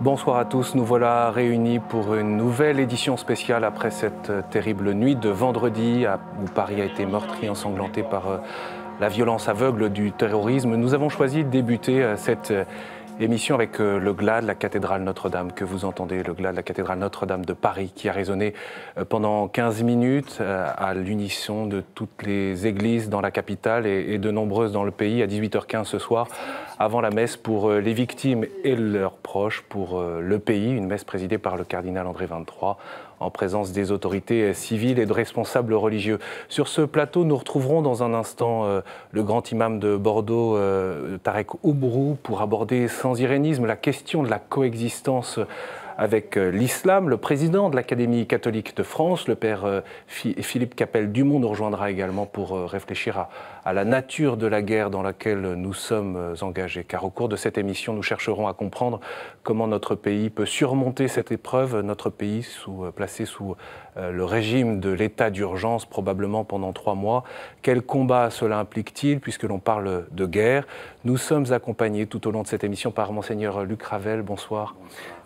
Bonsoir à tous, nous voilà réunis pour une nouvelle édition spéciale après cette terrible nuit de vendredi où Paris a été meurtri, ensanglanté par la violence aveugle du terrorisme. Nous avons choisi de débuter cette émission avec le glas de la cathédrale Notre-Dame que vous entendez, le glas de la cathédrale Notre-Dame de Paris qui a résonné pendant 15 minutes à l'unisson de toutes les églises dans la capitale et de nombreuses dans le pays à 18h15 ce soir avant la messe pour les victimes et leurs proches, pour le pays, une messe présidée par le cardinal André Vingt-Trois, en présence des autorités civiles et de responsables religieux. Sur ce plateau, nous retrouverons dans un instant le grand imam de Bordeaux, Tarek Oubrou, pour aborder sans irénisme la question de la coexistence avec l'islam. Le président de l'Académie catholique de France, le père Philippe Capelle-Dumont, nous rejoindra également pour réfléchir à la nature de la guerre dans laquelle nous sommes engagés. Car au cours de cette émission, nous chercherons à comprendre comment notre pays peut surmonter cette épreuve, notre pays placé sous le régime de l'état d'urgence, probablement pendant 3 mois. Quel combat cela implique-t-il, puisque l'on parle de guerre? Nous sommes accompagnés tout au long de cette émission par Monseigneur Luc Ravel. Bonsoir.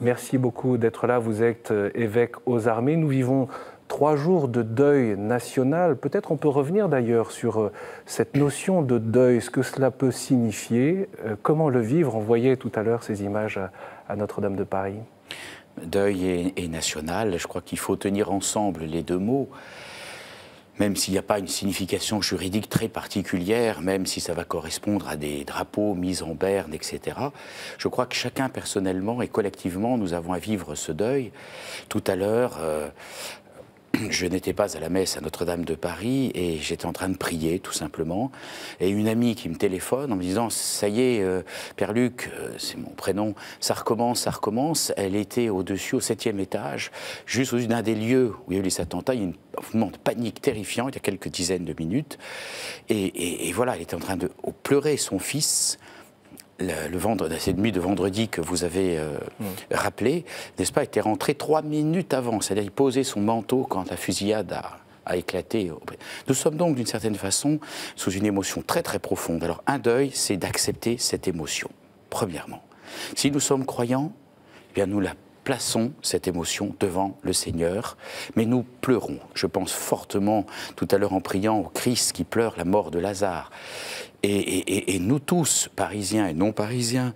Merci beaucoup d'être là. Vous êtes évêque aux armées. Nous vivons 3 jours de deuil national. Peut-être on peut revenir d'ailleurs sur cette notion de deuil, ce que cela peut signifier, comment le vivre. On voyait tout à l'heure ces images à Notre-Dame de Paris. Deuil et national, je crois qu'il faut tenir ensemble les deux mots. Même s'il n'y a pas une signification juridique très particulière, même si ça va correspondre à des drapeaux mis en berne, etc., je crois que chacun personnellement et collectivement, nous avons à vivre ce deuil. Tout à l'heure, je n'étais pas à la messe à Notre-Dame de Paris et j'étais en train de prier, tout simplement. Et une amie qui me téléphone en me disant « ça y est, Père Luc, c'est mon prénom, ça recommence, ça recommence ». Elle était au-dessus, au 7e étage, juste au-dessus d'un des lieux où il y a eu les attentats. Il y a eu un moment de panique terrifiant, il y a quelques dizaines de minutes. Et voilà, elle était en train de pleurer son fils. Cette nuit de vendredi que vous avez rappelé, n'est-ce pas, était rentré 3 minutes avant. C'est-à-dire, il posait son manteau quand la fusillade a éclaté. Nous sommes donc, d'une certaine façon, sous une émotion très très profonde. Alors, un deuil, c'est d'accepter cette émotion, premièrement. Si nous sommes croyants, eh bien, nous la plaçons, cette émotion, devant le Seigneur, mais nous pleurons. Je pense fortement, tout à l'heure en priant, au Christ qui pleure la mort de Lazare. Et nous tous, Parisiens et non-Parisiens,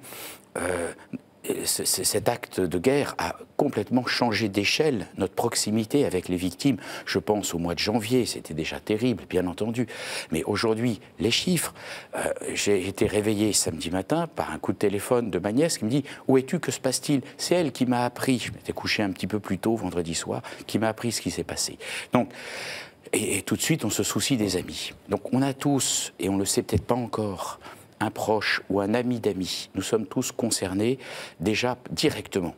cet acte de guerre a complètement changé d'échelle notre proximité avec les victimes. Je pense au mois de janvier, c'était déjà terrible, bien entendu. Mais aujourd'hui, les chiffres, j'ai été réveillé samedi matin par un coup de téléphone de ma nièce qui me dit « Où es-tu? Que se passe-t-il » C'est elle qui m'a appris, je m'étais couché un petit peu plus tôt vendredi soir, qui m'a appris ce qui s'est passé. Donc, et tout de suite, on se soucie des amis. Donc on a tous, et on ne le sait peut-être pas encore, un proche ou un ami d'amis. Nous sommes tous concernés déjà directement.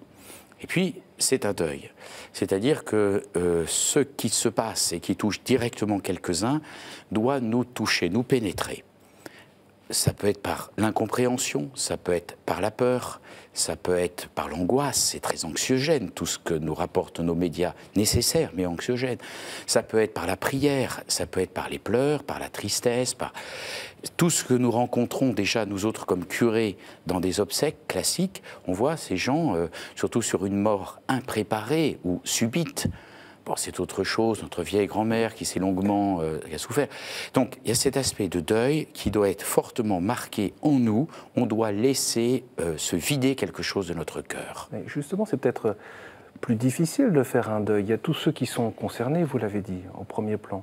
Et puis, c'est un deuil. C'est-à-dire que ce qui se passe et qui touche directement quelques-uns doit nous toucher, nous pénétrer. Ça peut être par l'incompréhension, ça peut être par la peur, ça peut être par l'angoisse, c'est très anxiogène, tout ce que nous rapportent nos médias, nécessaires mais anxiogènes. Ça peut être par la prière, ça peut être par les pleurs, par la tristesse, par tout ce que nous rencontrons déjà, nous autres, comme curés, dans des obsèques classiques. On voit ces gens, surtout sur une mort impréparée ou subite. Bon, c'est autre chose, notre vieille grand-mère qui s'est longuement a souffert. Donc, il y a cet aspect de deuil qui doit être fortement marqué en nous. On doit laisser se vider quelque chose de notre cœur. Mais justement, c'est peut-être plus difficile de faire un deuil. Il y a tous ceux qui sont concernés, vous l'avez dit, en premier plan.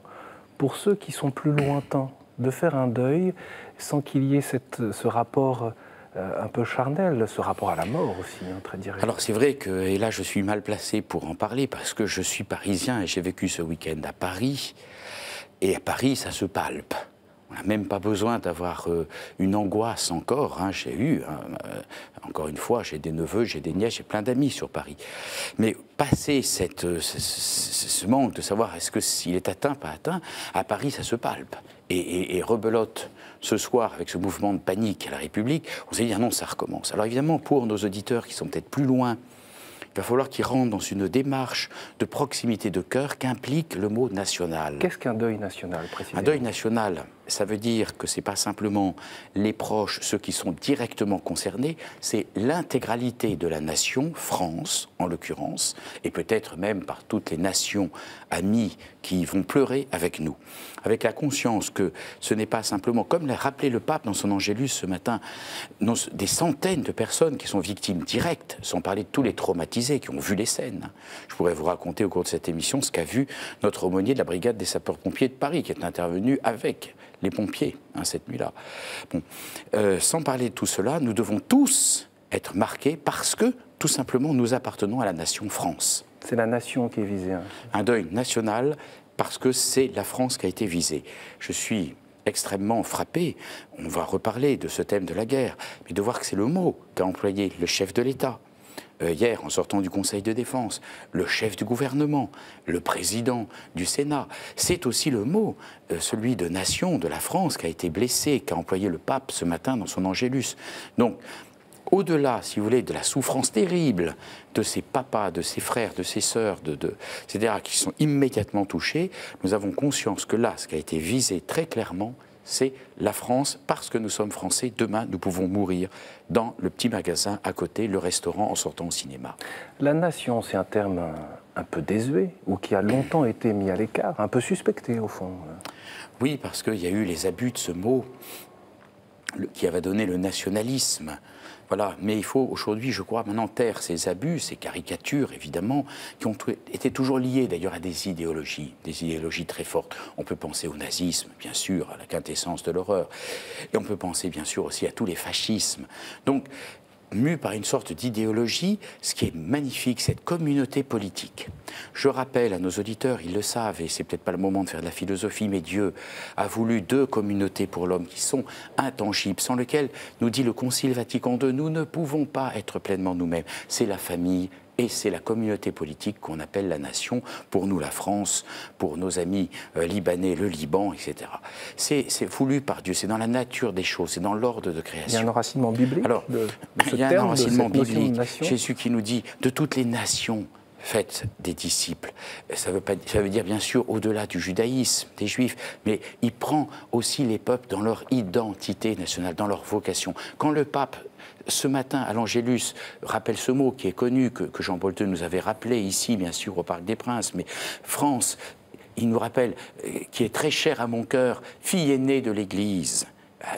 Pour ceux qui sont plus lointains, de faire un deuil sans qu'il y ait ce rapport un peu charnel, ce rapport à la mort aussi, hein, très direct. Alors c'est vrai que, et là je suis mal placé pour en parler, parce que je suis parisien et j'ai vécu ce week-end à Paris, et à Paris ça se palpe. On n'a même pas besoin d'avoir une angoisse encore, hein, j'ai eu, hein, encore une fois, j'ai des neveux, j'ai des nièces, j'ai plein d'amis sur Paris. Mais passer ce manque de savoir est-ce que s'il est atteint, pas atteint, à Paris ça se palpe. Et rebelote ce soir avec ce mouvement de panique à la République, on s'est dit ah non, ça recommence. Alors évidemment, pour nos auditeurs qui sont peut-être plus loin, Il va falloir qu'ils rentrent dans une démarche de proximité de cœur qu'implique le mot national. Qu'est-ce qu'un deuil national, précisément? Un deuil national, ça veut dire que ce n'est pas simplement les proches, ceux qui sont directement concernés, c'est l'intégralité de la nation, France en l'occurrence, et peut-être même par toutes les nations amies qui vont pleurer avec nous. Avec la conscience que ce n'est pas simplement, comme l'a rappelé le pape dans son Angélus ce matin, des centaines de personnes qui sont victimes directes, sans parler de tous les traumatisés qui ont vu les scènes. Je pourrais vous raconter au cours de cette émission ce qu'a vu notre aumônier de la brigade des sapeurs-pompiers de Paris, qui est intervenu avec les pompiers cette nuit-là. Bon. Sans parler de tout cela, nous devons tous être marqués parce que, tout simplement, nous appartenons à la nation France. C'est la nation qui est visée. Hein. Un deuil national parce que c'est la France qui a été visée. Je suis extrêmement frappé, on va reparler de ce thème de la guerre, mais de voir que c'est le mot qu'a employé le chef de l'État. Hier, en sortant du Conseil de défense, le chef du gouvernement, le président du Sénat. C'est aussi le mot, celui de nation, de la France, qui a été blessé, qu'a employé le pape ce matin dans son Angélus. Donc, au-delà, si vous voulez, de la souffrance terrible de ces papas, de ces frères, de ces sœurs, etc., qui sont immédiatement touchés, nous avons conscience que là, ce qui a été visé très clairement, c'est la France, parce que nous sommes Français, demain nous pouvons mourir dans le petit magasin à côté, le restaurant en sortant au cinéma. La nation, c'est un terme un peu désuet, ou qui a longtemps été mis à l'écart, un peu suspecté au fond. Oui, parce qu'il y a eu les abus de ce mot qui avait donné le nationalisme. Voilà, mais il faut aujourd'hui, je crois, maintenant taire ces abus, ces caricatures, évidemment, qui ont été toujours liées d'ailleurs à des idéologies très fortes. On peut penser au nazisme, bien sûr, à la quintessence de l'horreur, et on peut penser, bien sûr, aussi à tous les fascismes. Donc, mû par une sorte d'idéologie, ce qui est magnifique, cette communauté politique. Je rappelle à nos auditeurs, ils le savent, et c'est peut-être pas le moment de faire de la philosophie, mais Dieu a voulu deux communautés pour l'homme qui sont intangibles, sans lesquelles, nous dit le Concile Vatican II, nous ne pouvons pas être pleinement nous-mêmes. C'est la famille et c'est la communauté politique qu'on appelle la nation, pour nous la France, pour nos amis libanais, le Liban, etc. C'est voulu par Dieu, c'est dans la nature des choses, c'est dans l'ordre de création. Il y a un enracinement biblique. Alors, il y a un enracinement biblique. Jésus qui nous dit, de toutes les nations, faites des disciples. Ça veut dire bien sûr au-delà du judaïsme, des juifs, mais il prend aussi les peuples dans leur identité nationale, dans leur vocation. Quand le pape, ce matin, à l'Angélus, rappelle ce mot qui est connu, que Jean-Paul II nous avait rappelé ici, bien sûr, au Parc des Princes, mais France, il nous rappelle, qui est très cher à mon cœur, fille aînée de l'Église.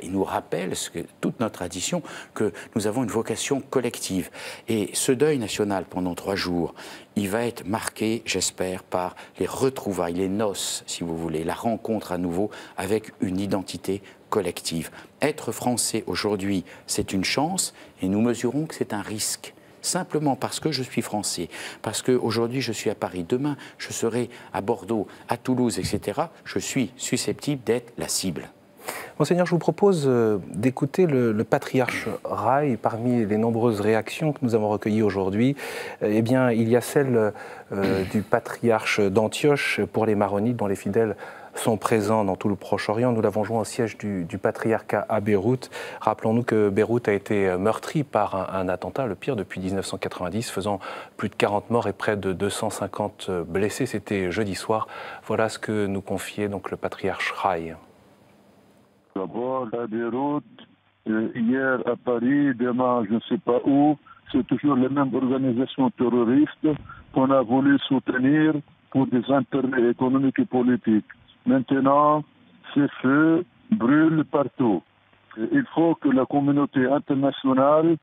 Il nous rappelle, toute notre tradition, que nous avons une vocation collective. Et ce deuil national, pendant 3 jours, il va être marqué, j'espère, par les retrouvailles, les noces, si vous voulez, la rencontre à nouveau avec une identité collective. Être français aujourd'hui, c'est une chance, et nous mesurons que c'est un risque. Simplement parce que je suis français, parce qu'aujourd'hui je suis à Paris, demain je serai à Bordeaux, à Toulouse, etc., je suis susceptible d'être la cible. Monseigneur, je vous propose d'écouter le patriarche Raï. Parmi les nombreuses réactions que nous avons recueillies aujourd'hui, eh bien, il y a celle du patriarche d'Antioche pour les Maronites, dont les fidèles sont présents dans tout le Proche-Orient. Nous l'avons joint au siège du patriarcat à Beyrouth. Rappelons-nous que Beyrouth a été meurtrie par un attentat, le pire depuis 1990, faisant plus de 40 morts et près de 250 blessés. C'était jeudi soir. Voilà ce que nous confiait donc le patriarche Raï. D'abord à Beyrouth, hier à Paris, demain je ne sais pas où, c'est toujours les mêmes organisations terroristes qu'on a voulu soutenir pour des intérêts économiques et politiques. Maintenant, ces feux brûlent partout. Il faut que la communauté internationale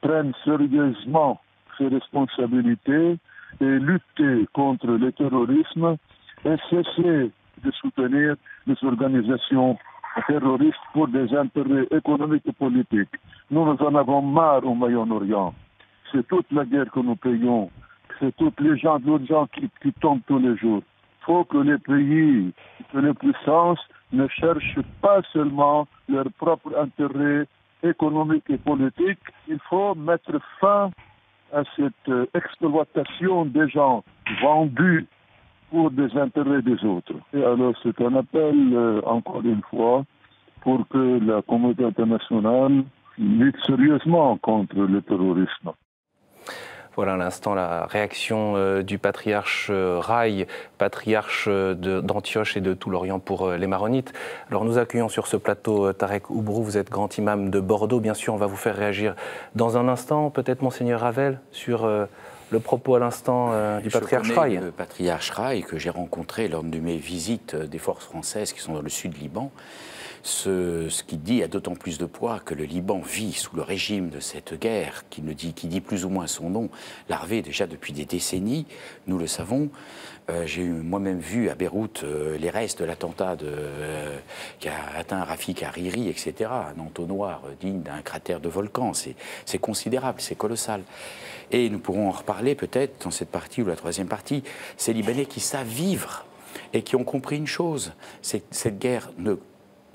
prenne sérieusement ses responsabilités et lutte contre le terrorisme et cesser de soutenir les organisations terroristes pour des intérêts économiques et politiques. Nous en avons marre au Moyen-Orient. C'est toute la guerre que nous payons. C'est toutes les gens, d'autres gens qui tombent tous les jours. Il faut que les pays, que les puissances ne cherchent pas seulement leurs propres intérêts économiques et politiques. Il faut mettre fin à cette exploitation des gens vendus pour des intérêts des autres. Et alors c'est un appel, encore une fois, pour que la communauté internationale lutte sérieusement contre le terrorisme. Voilà à l'instant la réaction du patriarche Raï, patriarche d'Antioche et de tout l'Orient pour les Maronites. Alors nous accueillons sur ce plateau Tarek Oubrou, vous êtes grand imam de Bordeaux. Bien sûr, on va vous faire réagir dans un instant. Peut-être Monseigneur Ravel sur le propos à l'instant du patriarche Raï. Le patriarche Raï que j'ai rencontré lors de mes visites des forces françaises qui sont dans le sud du Liban. Ce qui dit a d'autant plus de poids que le Liban vit sous le régime de cette guerre qui dit plus ou moins son nom, larvée déjà depuis des décennies, nous le savons. J'ai moi-même vu à Beyrouth les restes de l'attentat qui a atteint Rafic Hariri, etc. Un entonnoir digne d'un cratère de volcan. C'est considérable, c'est colossal. Et nous pourrons en reparler peut-être dans cette partie ou la troisième partie. Ces Libanais qui savent vivre et qui ont compris une chose, c'est que cette guerre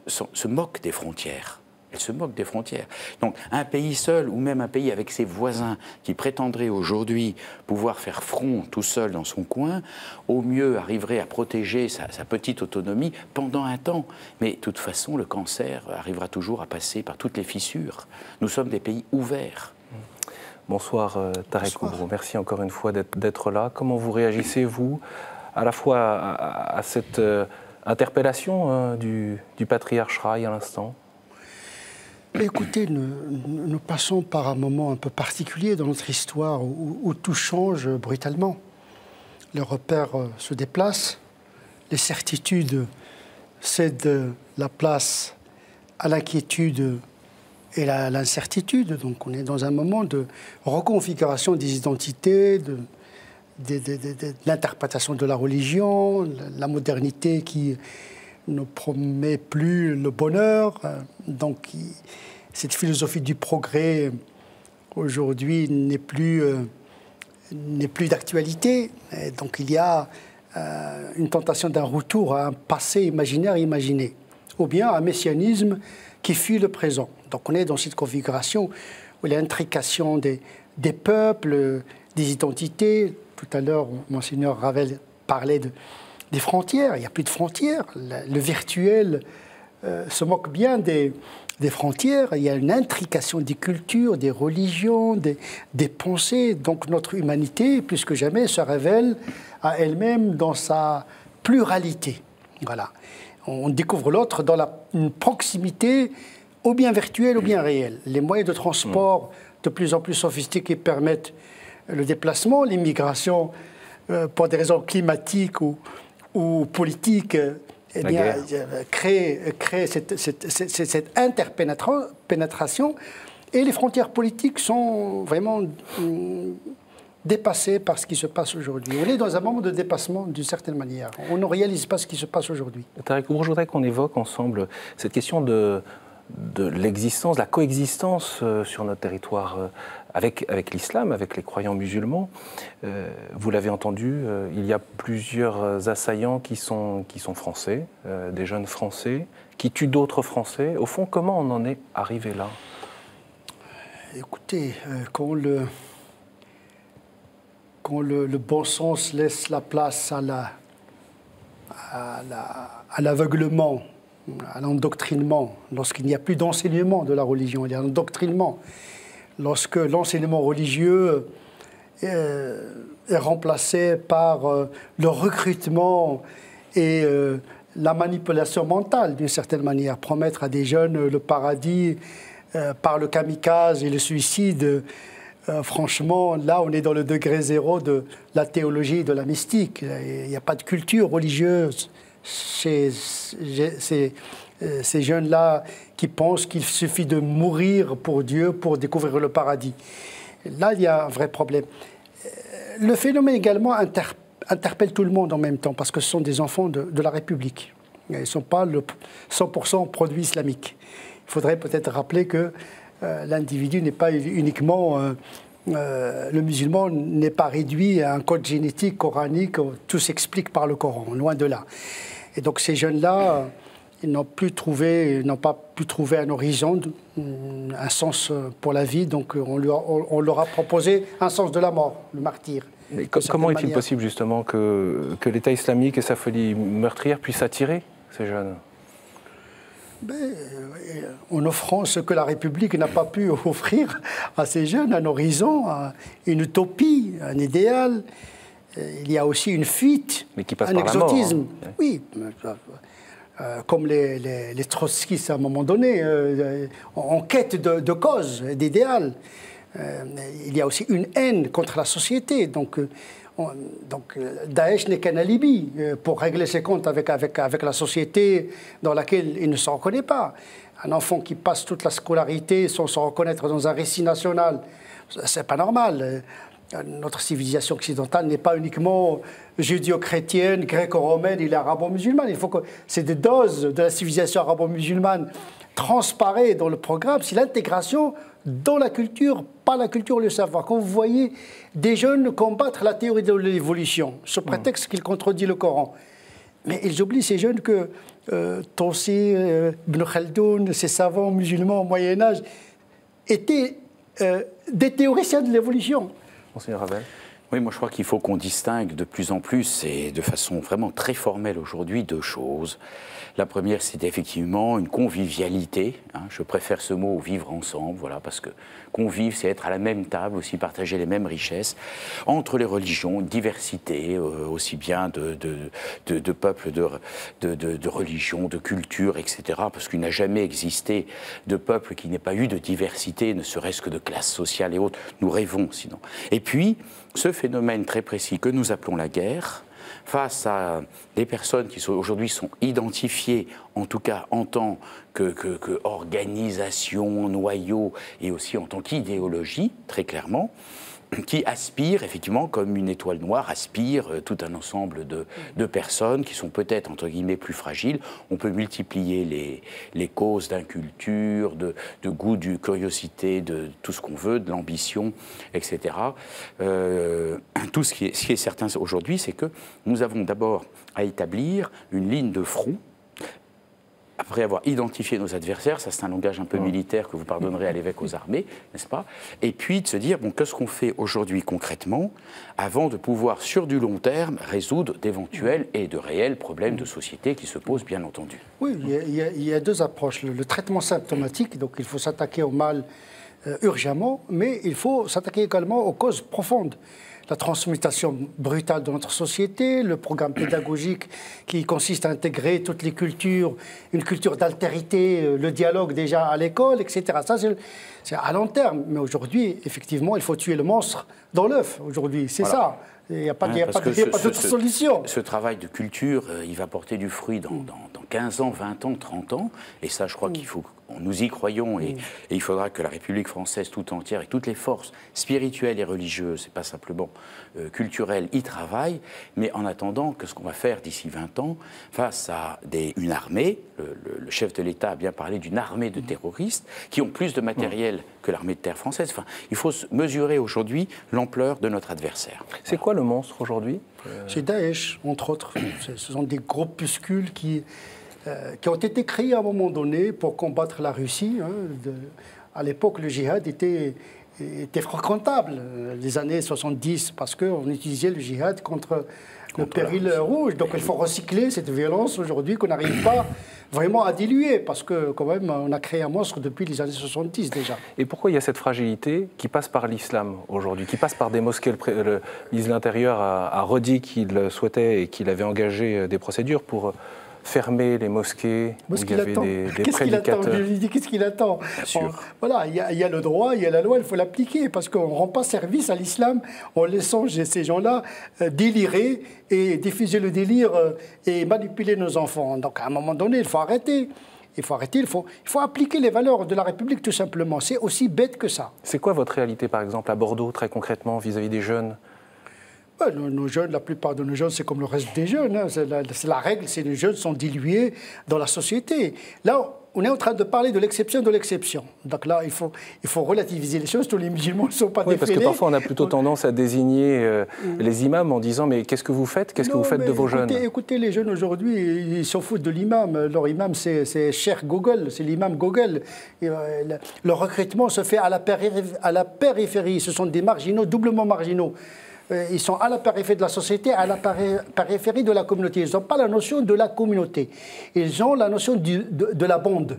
se moque des frontières. Elle se moque des frontières. Donc un pays seul ou même un pays avec ses voisins qui prétendrait aujourd'hui pouvoir faire front tout seul dans son coin, au mieux arriverait à protéger sa petite autonomie pendant un temps. Mais de toute façon, le cancer arrivera toujours à passer par toutes les fissures. Nous sommes des pays ouverts. Bonsoir Tarek Oubrou. Merci encore une fois d'être là. Comment vous réagissez, vous, à la fois à cette... interpellation du patriarche Raï à l'instant. Écoutez, nous passons par un moment un peu particulier dans notre histoire où tout change brutalement. Les repères se déplacent, les certitudes cèdent la place à l'inquiétude et à l'incertitude. Donc on est dans un moment de reconfiguration des identités, de l'interprétation de la religion, la modernité qui ne promet plus le bonheur. Donc cette philosophie du progrès aujourd'hui n'est plus d'actualité. Donc il y a une tentation d'un retour à un passé imaginaire et imaginé, ou bien à un messianisme qui fuit le présent. Donc on est dans cette configuration où l'intrication des peuples, des identités. Tout à l'heure, Monseigneur Ravel parlait des frontières. Il n'y a plus de frontières. Le virtuel se moque bien des frontières. Il y a une intrication des cultures, des religions, des pensées. Donc notre humanité, plus que jamais, se révèle à elle-même dans sa pluralité. Voilà. On découvre l'autre dans une proximité ou bien virtuelle ou bien réelle. Les moyens de transport de plus en plus sophistiqués permettent le déplacement, l'immigration, pour des raisons climatiques ou politiques, eh bien, crée cette interpénétration. Et les frontières politiques sont vraiment dépassées par ce qui se passe aujourd'hui. On est dans un moment de dépassement, d'une certaine manière. On ne réalise pas ce qui se passe aujourd'hui. Tarek Oubrou, je voudrais qu'on évoque ensemble cette question de l'existence, la coexistence sur notre territoire avec l'islam, avec les croyants musulmans. Vous l'avez entendu, il y a plusieurs assaillants qui sont français, des jeunes français, qui tuent d'autres français. Au fond, comment on en est arrivé là? Écoutez, quand le bon sens laisse la place à l'aveuglement, à l'endoctrinement, lorsqu'il n'y a plus d'enseignement de la religion, il y a un endoctrinement, lorsque l'enseignement religieux est remplacé par le recrutement et la manipulation mentale, d'une certaine manière, promettre à des jeunes le paradis par le kamikaze et le suicide, franchement, là, on est dans le degré zéro de la théologie, de la mystique. Il n'y a pas de culture religieuse chez ces jeunes-là qui pensent qu'il suffit de mourir pour Dieu pour découvrir le paradis. Là, il y a un vrai problème. Le phénomène également interpelle tout le monde en même temps, parce que ce sont des enfants de la République. Ils ne sont pas le 100% produit islamique. Il faudrait peut-être rappeler que l'individu n'est pas uniquement... le musulman n'est pas réduit à un code génétique, coranique, tout s'explique par le Coran, loin de là. Et donc ces jeunes-là, ils n'ont pas pu trouver un horizon, un sens pour la vie, donc on leur a proposé un sens de la mort, le martyr. Mais comment est-il possible justement que l'État islamique et sa folie meurtrière puissent attirer ces jeunes ? En offrant ce que la République n'a pas pu offrir à ces jeunes, un horizon, une utopie, un idéal. Il y a aussi une fuite, mais qui passe un par exotisme. La mort, hein. Oui, comme les trotskistes à un moment donné, en quête de cause, d'idéal. Il y a aussi une haine contre la société. Donc Daesh n'est qu'un alibi pour régler ses comptes avec la société dans laquelle il ne se reconnaît pas. Un enfant qui passe toute la scolarité sans se reconnaître dans un récit national, c'est pas normal. Notre civilisation occidentale n'est pas uniquement judéo-chrétienne, gréco-romaine, il est arabo-musulmane. Il faut que ces doses de la civilisation arabo-musulmane transparaissent dans le programme. C'est l'intégration dans la culture, pas la culture, le savoir. Quand vous voyez des jeunes combattre la théorie de l'évolution, sous prétexte qu'il contredit le Coran, mais ils oublient, ces jeunes, que Tansi, Ibn Khaldoun, ces savants musulmans au Moyen-Âge, étaient des théoriciens de l'évolution. Monseigneur Ravel. Oui, moi je crois qu'il faut qu'on distingue de plus en plus, et de façon vraiment très formelle aujourd'hui, deux choses. La première, c'est effectivement une convivialité. Hein, je préfère ce mot, vivre ensemble, voilà, parce que convive, c'est être à la même table, aussi partager les mêmes richesses. Entre les religions, une diversité, aussi bien de peuples, de religions, de cultures, etc. Parce qu'il n'a jamais existé de peuple qui n'ait pas eu de diversité, ne serait-ce que de classe sociale et autres. Nous rêvons sinon. Et puis, ce phénomène très précis que nous appelons la guerre, face à des personnes qui aujourd'hui sont identifiées, en tout cas en tant que organisation, noyau, et aussi en tant qu'idéologie, très clairement, qui aspire, effectivement, comme une étoile noire, aspire tout un ensemble de personnes qui sont peut-être, entre guillemets, plus fragiles. On peut multiplier les causes d'inculture, de goût, de curiosité, de tout ce qu'on veut, de l'ambition, etc. Tout ce qui est certain aujourd'hui, c'est que nous avons d'abord à établir une ligne de front. Après avoir identifié nos adversaires, ça c'est un langage un peu militaire que vous pardonnerez à l'évêque aux armées, n'est-ce pas? Et puis de se dire, bon, qu'est-ce qu'on fait aujourd'hui concrètement avant de pouvoir, sur du long terme, résoudre d'éventuels et de réels problèmes de société qui se posent, bien entendu. Oui, il y a deux approches. Le traitement symptomatique, donc il faut s'attaquer au mal urgemment, mais il faut s'attaquer également aux causes profondes. La transmutation brutale de notre société, le programme pédagogique qui consiste à intégrer toutes les cultures, une culture d'altérité, le dialogue déjà à l'école, etc. Ça, c'est à long terme. Mais aujourd'hui, effectivement, il faut tuer le monstre dans l'œuf. Aujourd'hui, c'est ça. Il n'y a pas d'autre solution. Ce travail de culture, il va porter du fruit dans 15 ans, 20 ans, 30 ans. Et ça, je crois qu'il faut... Nous y croyons, et il faudra que la République française tout entière et toutes les forces spirituelles et religieuses, c'est pas simplement culturelles, y travaillent. Mais en attendant, que ce qu'on va faire d'ici 20 ans, face à une armée, le chef de l'État a bien parlé d'une armée de terroristes qui ont plus de matériel que l'armée de terre française. Enfin, il faut mesurer aujourd'hui l'ampleur de notre adversaire. C'est quoi le monstre aujourd'hui ? C'est Daesh, entre autres. Ce sont des groupuscules qui ont été créés à un moment donné pour combattre la Russie. À l'époque, le djihad était fréquentable, les années 70, parce qu'on utilisait le djihad contre le péril rouge. Donc il faut recycler cette violence aujourd'hui qu'on n'arrive pas vraiment à diluer, parce que quand même, on a créé un monstre depuis les années 70 déjà. Et pourquoi il y a cette fragilité qui passe par l'islam aujourd'hui, qui passe par des mosquées? Le ministre de l'Intérieur a redit qu'il souhaitait et qu'il avait engagé des procédures pour... fermer les mosquées, il y avait des prédicateurs. Qu'est-ce qu'il attend? Voilà, il y a le droit, il y a la loi, il faut l'appliquer, parce qu'on ne rend pas service à l'islam en laissant ces gens-là délirer et diffuser le délire et manipuler nos enfants. Donc à un moment donné, il faut arrêter. Il faut appliquer les valeurs de la République, tout simplement. C'est aussi bête que ça. C'est quoi votre réalité, par exemple, à Bordeaux, très concrètement, vis-à-vis des jeunes? Nos jeunes, la plupart de nos jeunes, c'est comme le reste des jeunes. Hein. C'est la règle, c'est que les jeunes sont dilués dans la société. Là, on est en train de parler de l'exception de l'exception. Donc là, il faut relativiser les choses. Tous les musulmans ne sont pas défilés. Parce que parfois, on a plutôt tendance à désigner les imams en disant « Mais qu'est-ce que vous faites? Qu'est-ce que vous faites de vos jeunes ?» Écoutez, les jeunes aujourd'hui, ils s'en foutent de l'imam. Leur imam, c'est cher Google, c'est l'imam Google. Le recrutement se fait à la périphérie. Ce sont des marginaux, doublement marginaux. ils sont à la périphérie de la société, à la périphérie de la communauté. Ils n'ont pas la notion de la communauté. Ils ont la notion de la bande.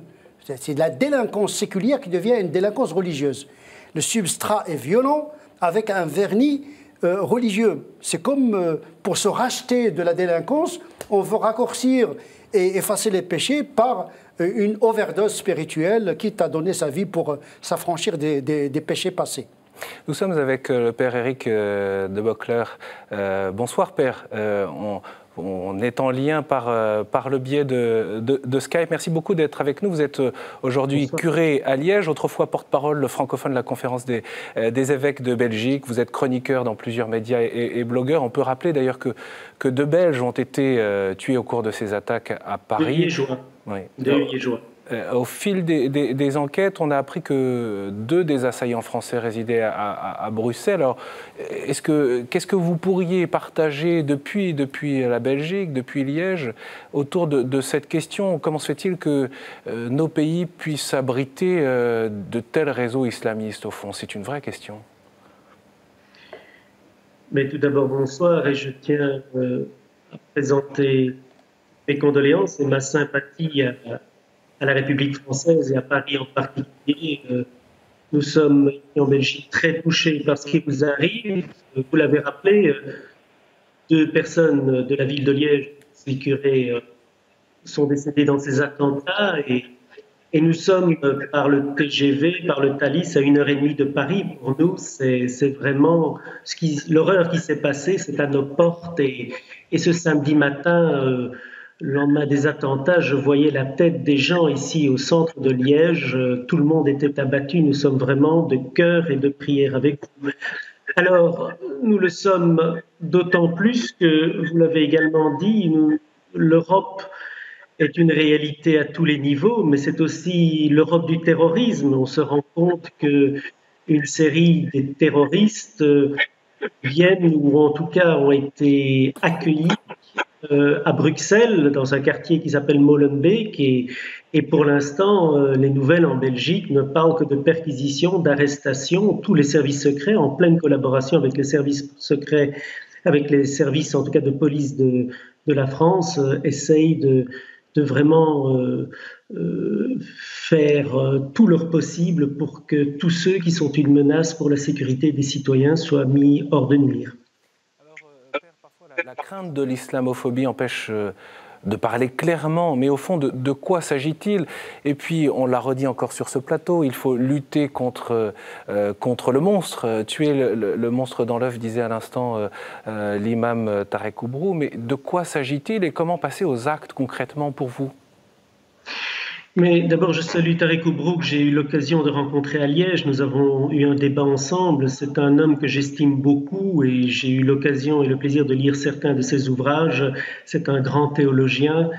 C'est de la délinquance séculière qui devient une délinquance religieuse. Le substrat est violent avec un vernis religieux. C'est comme pour se racheter de la délinquance, on veut raccourcir et effacer les péchés par une overdose spirituelle, quitte à donner sa vie pour s'affranchir des péchés passés. Nous sommes avec le père Éric de Beukelaer. Bonsoir père. On est en lien par le biais de Skype. Merci beaucoup d'être avec nous. Vous êtes aujourd'hui curé à Liège, autrefois porte-parole francophone de la conférence des évêques de Belgique. Vous êtes chroniqueur dans plusieurs médias et blogueur. On peut rappeler d'ailleurs que deux Belges ont été tués au cours de ces attaques à Paris. Deux Liégeois. Au fil des enquêtes, on a appris que deux des assaillants français résidaient à Bruxelles. Alors, qu'est-ce que vous pourriez partager depuis la Belgique, depuis Liège, autour de cette question? Comment se fait-il que nos pays puissent abriter de tels réseaux islamistes, au fond? C'est une vraie question. Mais tout d'abord, bonsoir, et je tiens à présenter mes condoléances et ma sympathie à la République française et à Paris en particulier. Nous sommes ici en Belgique très touchés par ce qui vous arrive. Vous l'avez rappelé, deux personnes de la ville de Liège, les curés, sont décédées dans ces attentats et nous sommes par le TGV, par le Thalys, à 1h30 de Paris. Pour nous, c'est vraiment l'horreur qui s'est passée, c'est à nos portes et ce samedi matin, le lendemain des attentats, je voyais la tête des gens ici au centre de Liège. Tout le monde était abattu. Nous sommes vraiment de cœur et de prière avec vous. Alors, nous le sommes d'autant plus que, vous l'avez également dit, l'Europe est une réalité à tous les niveaux, mais c'est aussi l'Europe du terrorisme. On se rend compte qu'une série des terroristes viennent, ou en tout cas ont été accueillis, à Bruxelles, dans un quartier qui s'appelle Molenbeek, et pour l'instant, les nouvelles en Belgique ne parlent que de perquisitions, d'arrestations. Tous les services secrets, en pleine collaboration avec les services secrets, avec les services en tout cas de police de la France, essayent de vraiment faire tout leur possible pour que tous ceux qui sont une menace pour la sécurité des citoyens soient mis hors de nuire. La crainte de l'islamophobie empêche de parler clairement, mais au fond, de quoi s'agit-il? Et puis, on l'a redit encore sur ce plateau, il faut lutter contre le monstre, tuer le monstre dans l'œuf, disait à l'instant l'imam Tarek Oubrou. Mais de quoi s'agit-il et comment passer aux actes concrètement pour vous? Mais d'abord, je salue Tarek Oubrou, que j'ai eu l'occasion de rencontrer à Liège. Nous avons eu un débat ensemble. C'est un homme que j'estime beaucoup et j'ai eu l'occasion et le plaisir de lire certains de ses ouvrages. C'est un grand théologien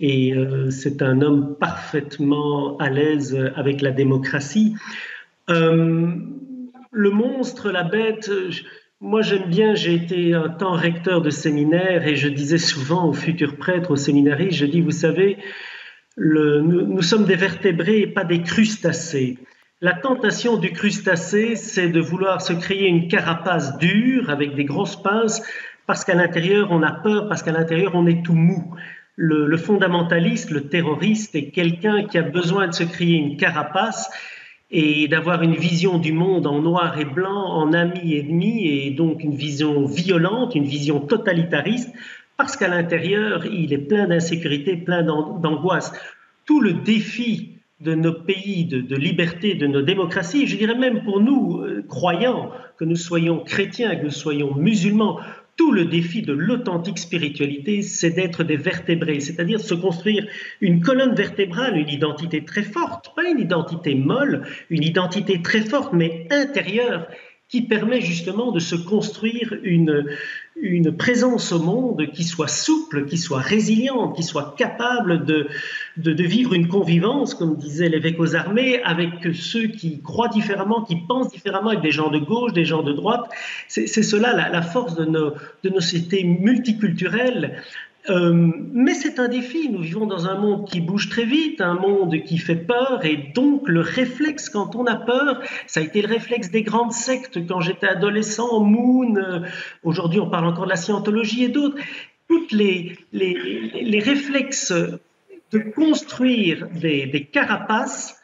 et c'est un homme parfaitement à l'aise avec la démocratie. Le monstre, la bête... Moi, j'aime bien, j'ai été un temps recteur de séminaire et je disais souvent aux futurs prêtres, aux séminaristes, je dis, vous savez... Nous sommes des vertébrés et pas des crustacés. La tentation du crustacé, c'est de vouloir se créer une carapace dure avec des grosses pinces parce qu'à l'intérieur, on a peur, parce qu'à l'intérieur, on est tout mou. Le fondamentaliste, le terroriste est quelqu'un qui a besoin de se créer une carapace et d'avoir une vision du monde en noir et blanc, en ami et demi, et donc une vision violente, une vision totalitariste, parce qu'à l'intérieur, il est plein d'insécurité, plein d'angoisse. Tout le défi de nos pays, de liberté, de nos démocraties, je dirais même pour nous, croyants, que nous soyons chrétiens, que nous soyons musulmans, tout le défi de l'authentique spiritualité, c'est d'être des vertébrés, c'est-à-dire se construire une colonne vertébrale, une identité très forte, pas une identité molle, une identité très forte, mais intérieure, qui permet justement de se construire une présence au monde qui soit souple, qui soit résiliente, qui soit capable de vivre une convivence, comme disait l'évêque aux armées, avec ceux qui croient différemment, qui pensent différemment, avec des gens de gauche, des gens de droite. C'est cela la force de nos sociétés multiculturelles. Mais c'est un défi, nous vivons dans un monde qui bouge très vite, un monde qui fait peur, et donc le réflexe quand on a peur, ça a été le réflexe des grandes sectes quand j'étais adolescent, Moon, aujourd'hui on parle encore de la scientologie et d'autres, toutes les réflexes de construire des carapaces,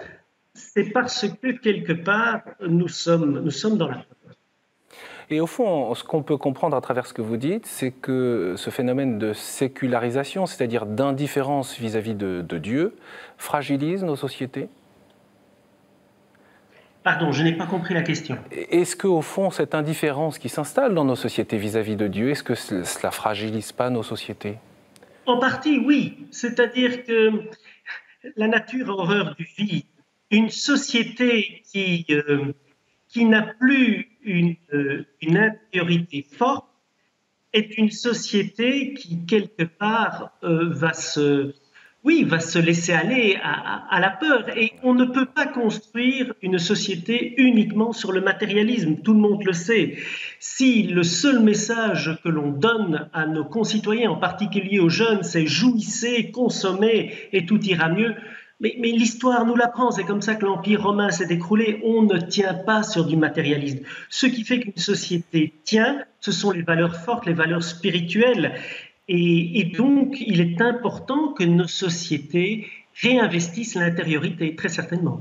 c'est parce que quelque part nous sommes dans la peur. Et au fond, ce qu'on peut comprendre à travers ce que vous dites, c'est que ce phénomène de sécularisation, c'est-à-dire d'indifférence vis-à-vis de Dieu, fragilise nos sociétés? Pardon, je n'ai pas compris la question. Est-ce qu'au fond, cette indifférence qui s'installe dans nos sociétés vis-à-vis de Dieu, est-ce que cela ne fragilise pas nos sociétés? En partie, oui. C'est-à-dire que la nature a horreur du vide. Une société qui n'a plus une intériorité forte est une société qui, quelque part, va se laisser aller à la peur. Et on ne peut pas construire une société uniquement sur le matérialisme, tout le monde le sait. Si le seul message que l'on donne à nos concitoyens, en particulier aux jeunes, c'est « jouissez, consommez et tout ira mieux », mais l'histoire nous l'apprend, c'est comme ça que l'Empire romain s'est écroulé, on ne tient pas sur du matérialisme. Ce qui fait qu'une société tient, ce sont les valeurs fortes, les valeurs spirituelles. Et donc, il est important que nos sociétés réinvestissent l'intériorité, très certainement.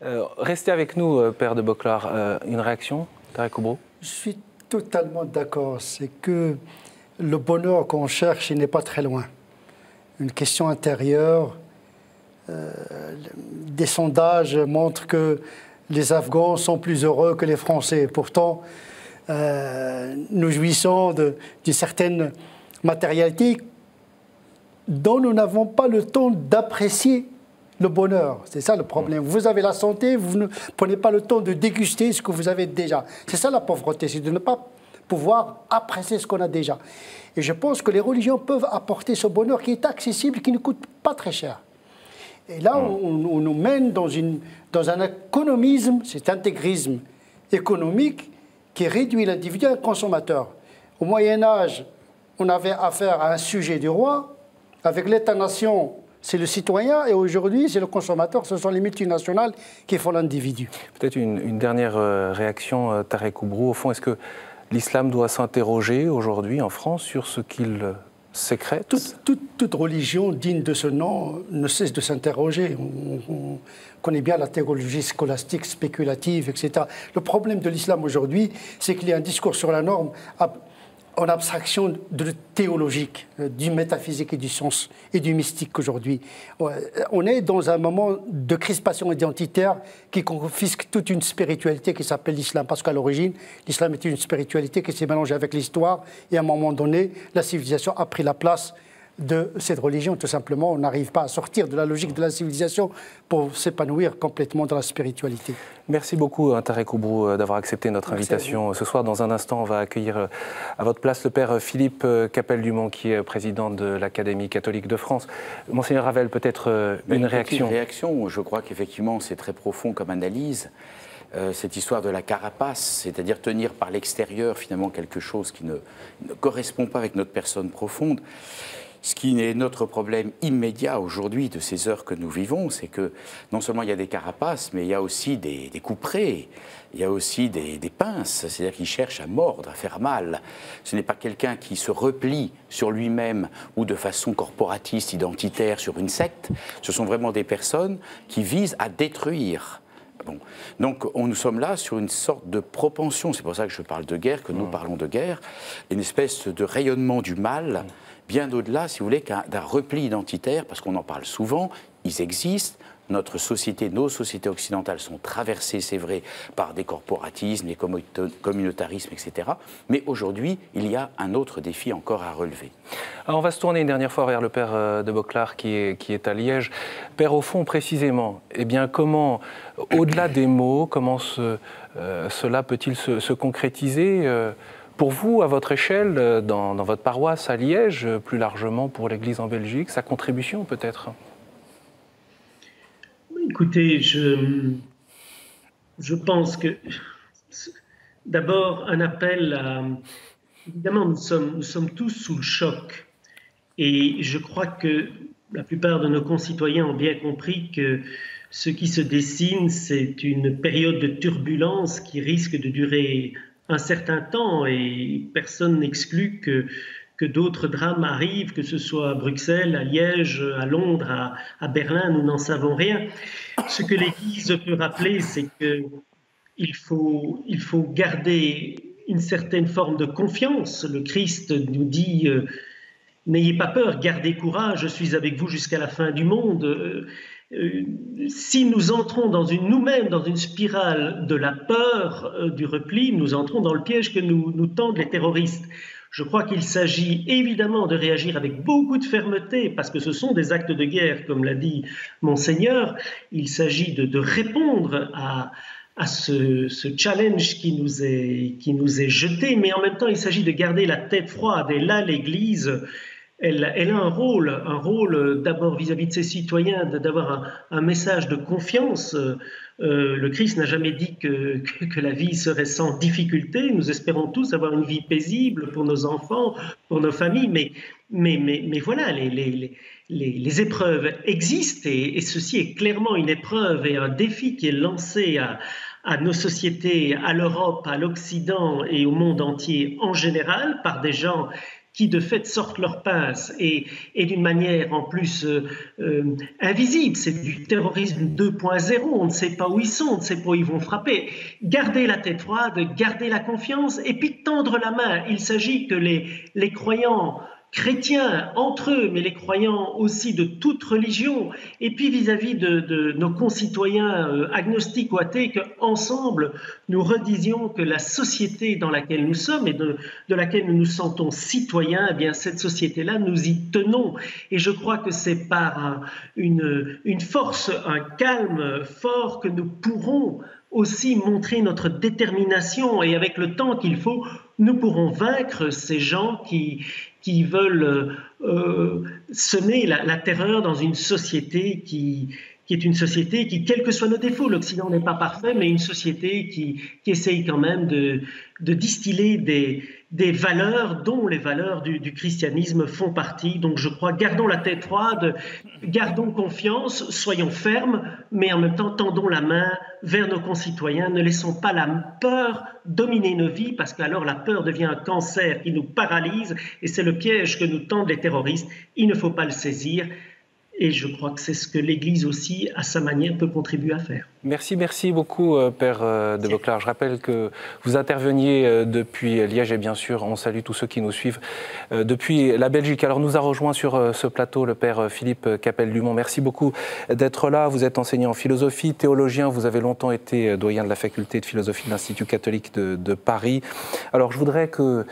Restez avec nous, Père de Beukelaer. Une réaction, Tarek Oubrou? Je suis totalement d'accord. C'est que le bonheur qu'on cherche, il n'est pas très loin. Une question intérieure... des sondages montrent que les Afghans sont plus heureux que les Français. Pourtant, nous jouissons d'une certaine matérialité dont nous n'avons pas le temps d'apprécier le bonheur. C'est ça le problème. Vous avez la santé, vous ne prenez pas le temps de déguster ce que vous avez déjà. C'est ça la pauvreté, c'est de ne pas pouvoir apprécier ce qu'on a déjà. Et je pense que les religions peuvent apporter ce bonheur qui est accessible, qui ne coûte pas très cher. Et là, on nous mène dans un économisme, cet intégrisme économique qui réduit l'individu à un consommateur. Au Moyen-Âge, on avait affaire à un sujet du roi. Avec l'État-nation, c'est le citoyen. Et aujourd'hui, c'est le consommateur. Ce sont les multinationales qui font l'individu. Peut-être une dernière réaction, Tarek Oubrou. Au fond, est-ce que l'islam doit s'interroger aujourd'hui en France sur ce qu'il... secrète. Toute religion digne de ce nom ne cesse de s'interroger. On connaît bien la théologie scolastique, spéculative, etc. Le problème de l'islam aujourd'hui, c'est qu'il y a un discours sur la norme en abstraction de théologique, du métaphysique et du sens et du mystique aujourd'hui. On est dans un moment de crispation identitaire qui confisque toute une spiritualité qui s'appelle l'islam, parce qu'à l'origine, l'islam était une spiritualité qui s'est mélangée avec l'histoire et à un moment donné, la civilisation a pris la place de cette religion. Tout simplement, on n'arrive pas à sortir de la logique de la civilisation pour s'épanouir complètement dans la spiritualité. Merci beaucoup, Tarek Oubrou, d'avoir accepté notre invitation ce soir. Dans un instant, on va accueillir à votre place le père Philippe Capelle-Dumont, qui est président de l'Académie catholique de France. Monseigneur Ravel, peut-être une réaction? Une réaction, je crois qu'effectivement, c'est très profond comme analyse. Cette histoire de la carapace, c'est-à-dire tenir par l'extérieur, finalement, quelque chose qui ne correspond pas avec notre personne profonde. Ce qui est notre problème immédiat aujourd'hui de ces heures que nous vivons, c'est que non seulement il y a des carapaces, mais il y a aussi des couperets, il y a aussi des pinces, c'est-à-dire qu'ils cherchent à mordre, à faire mal. Ce n'est pas quelqu'un qui se replie sur lui-même ou de façon corporatiste, identitaire, sur une secte. Ce sont vraiment des personnes qui visent à détruire. Bon. Donc nous sommes là sur une sorte de propension, c'est pour ça que je parle de guerre, que nous parlons de guerre, une espèce de rayonnement du mal... bien au-delà, si vous voulez, d'un repli identitaire, parce qu'on en parle souvent, ils existent, notre société, nos sociétés occidentales sont traversées, c'est vrai, par des corporatismes, des communautarismes, etc. Mais aujourd'hui, il y a un autre défi encore à relever. Alors on va se tourner une dernière fois vers le père de Beukelaer qui est à Liège. Père, au fond, précisément, eh bien, comment, au-delà des mots, comment cela peut-il se concrétiser pour vous, à votre échelle, dans votre paroisse à Liège, plus largement pour l'Église en Belgique, sa contribution peut-être? Écoutez, je pense que d'abord un appel à... Évidemment, nous sommes tous sous le choc Et je crois que la plupart de nos concitoyens ont bien compris que ce qui se dessine, c'est une période de turbulence qui risque de durer un certain temps, et personne n'exclut que d'autres drames arrivent, que ce soit à Bruxelles, à Liège, à Londres, à Berlin, nous n'en savons rien. Ce que l'Église peut rappeler, c'est qu'il faut garder une certaine forme de confiance. Le Christ nous dit « N'ayez pas peur, gardez courage, je suis avec vous jusqu'à la fin du monde ». Si nous entrons nous-mêmes dans une spirale de la peur, du repli, nous entrons dans le piège que nous tendent les terroristes. Je crois qu'il s'agit évidemment de réagir avec beaucoup de fermeté, parce que ce sont des actes de guerre, comme l'a dit Monseigneur. Il s'agit de répondre à ce challenge qui nous est jeté, mais en même temps, il s'agit de garder la tête froide. Et là, l'Église, elle a un rôle d'abord vis-à-vis de ses citoyens, d'avoir un message de confiance. Le Christ n'a jamais dit que la vie serait sans difficulté. Nous espérons tous avoir une vie paisible pour nos enfants, pour nos familles, mais voilà, les épreuves existent, et ceci est clairement une épreuve et un défi qui est lancé à nos sociétés, à l'Europe, à l'Occident et au monde entier en général, par des gens qui de fait sortent leurs pinces, et d'une manière en plus invisible. C'est du terrorisme 2.0, on ne sait pas où ils sont, on ne sait pas où ils vont frapper. Garder la tête froide, garder la confiance, et puis tendre la main. Il s'agit que les croyants chrétiens entre eux, mais les croyants aussi de toute religion, et puis vis-à-vis de nos concitoyens agnostiques ou athées, qu'ensemble nous redisions que la société dans laquelle nous sommes et de laquelle nous nous sentons citoyens, eh bien cette société-là, nous y tenons. Et je crois que c'est par une force, un calme fort que nous pourrons aussi montrer notre détermination, et avec le temps qu'il faut, nous pourrons vaincre ces gens qui veulent semer la terreur dans une société qui est une société qui, quels que soient nos défauts, l'Occident n'est pas parfait, mais une société qui essaye quand même de distiller des valeurs dont les valeurs du christianisme font partie. Donc je crois, gardons la tête froide, gardons confiance, soyons fermes, mais en même temps tendons la main vers nos concitoyens, ne laissons pas la peur dominer nos vies, parce qu'alors la peur devient un cancer qui nous paralyse, et c'est le piège que nous tendent les terroristes. Il ne faut pas le saisir. Et je crois que c'est ce que l'Église aussi, à sa manière, peut contribuer à faire. Merci beaucoup, Père de Beukelaer. Je rappelle que vous interveniez depuis Liège, et bien sûr, on salue tous ceux qui nous suivent depuis la Belgique. Alors, nous a rejoint sur ce plateau le Père Philippe Capelle-Dumont. Merci beaucoup d'être là. Vous êtes enseignant en philosophie, théologien. Vous avez longtemps été doyen de la faculté de philosophie de l'Institut catholique de Paris. Alors, je voudrais que,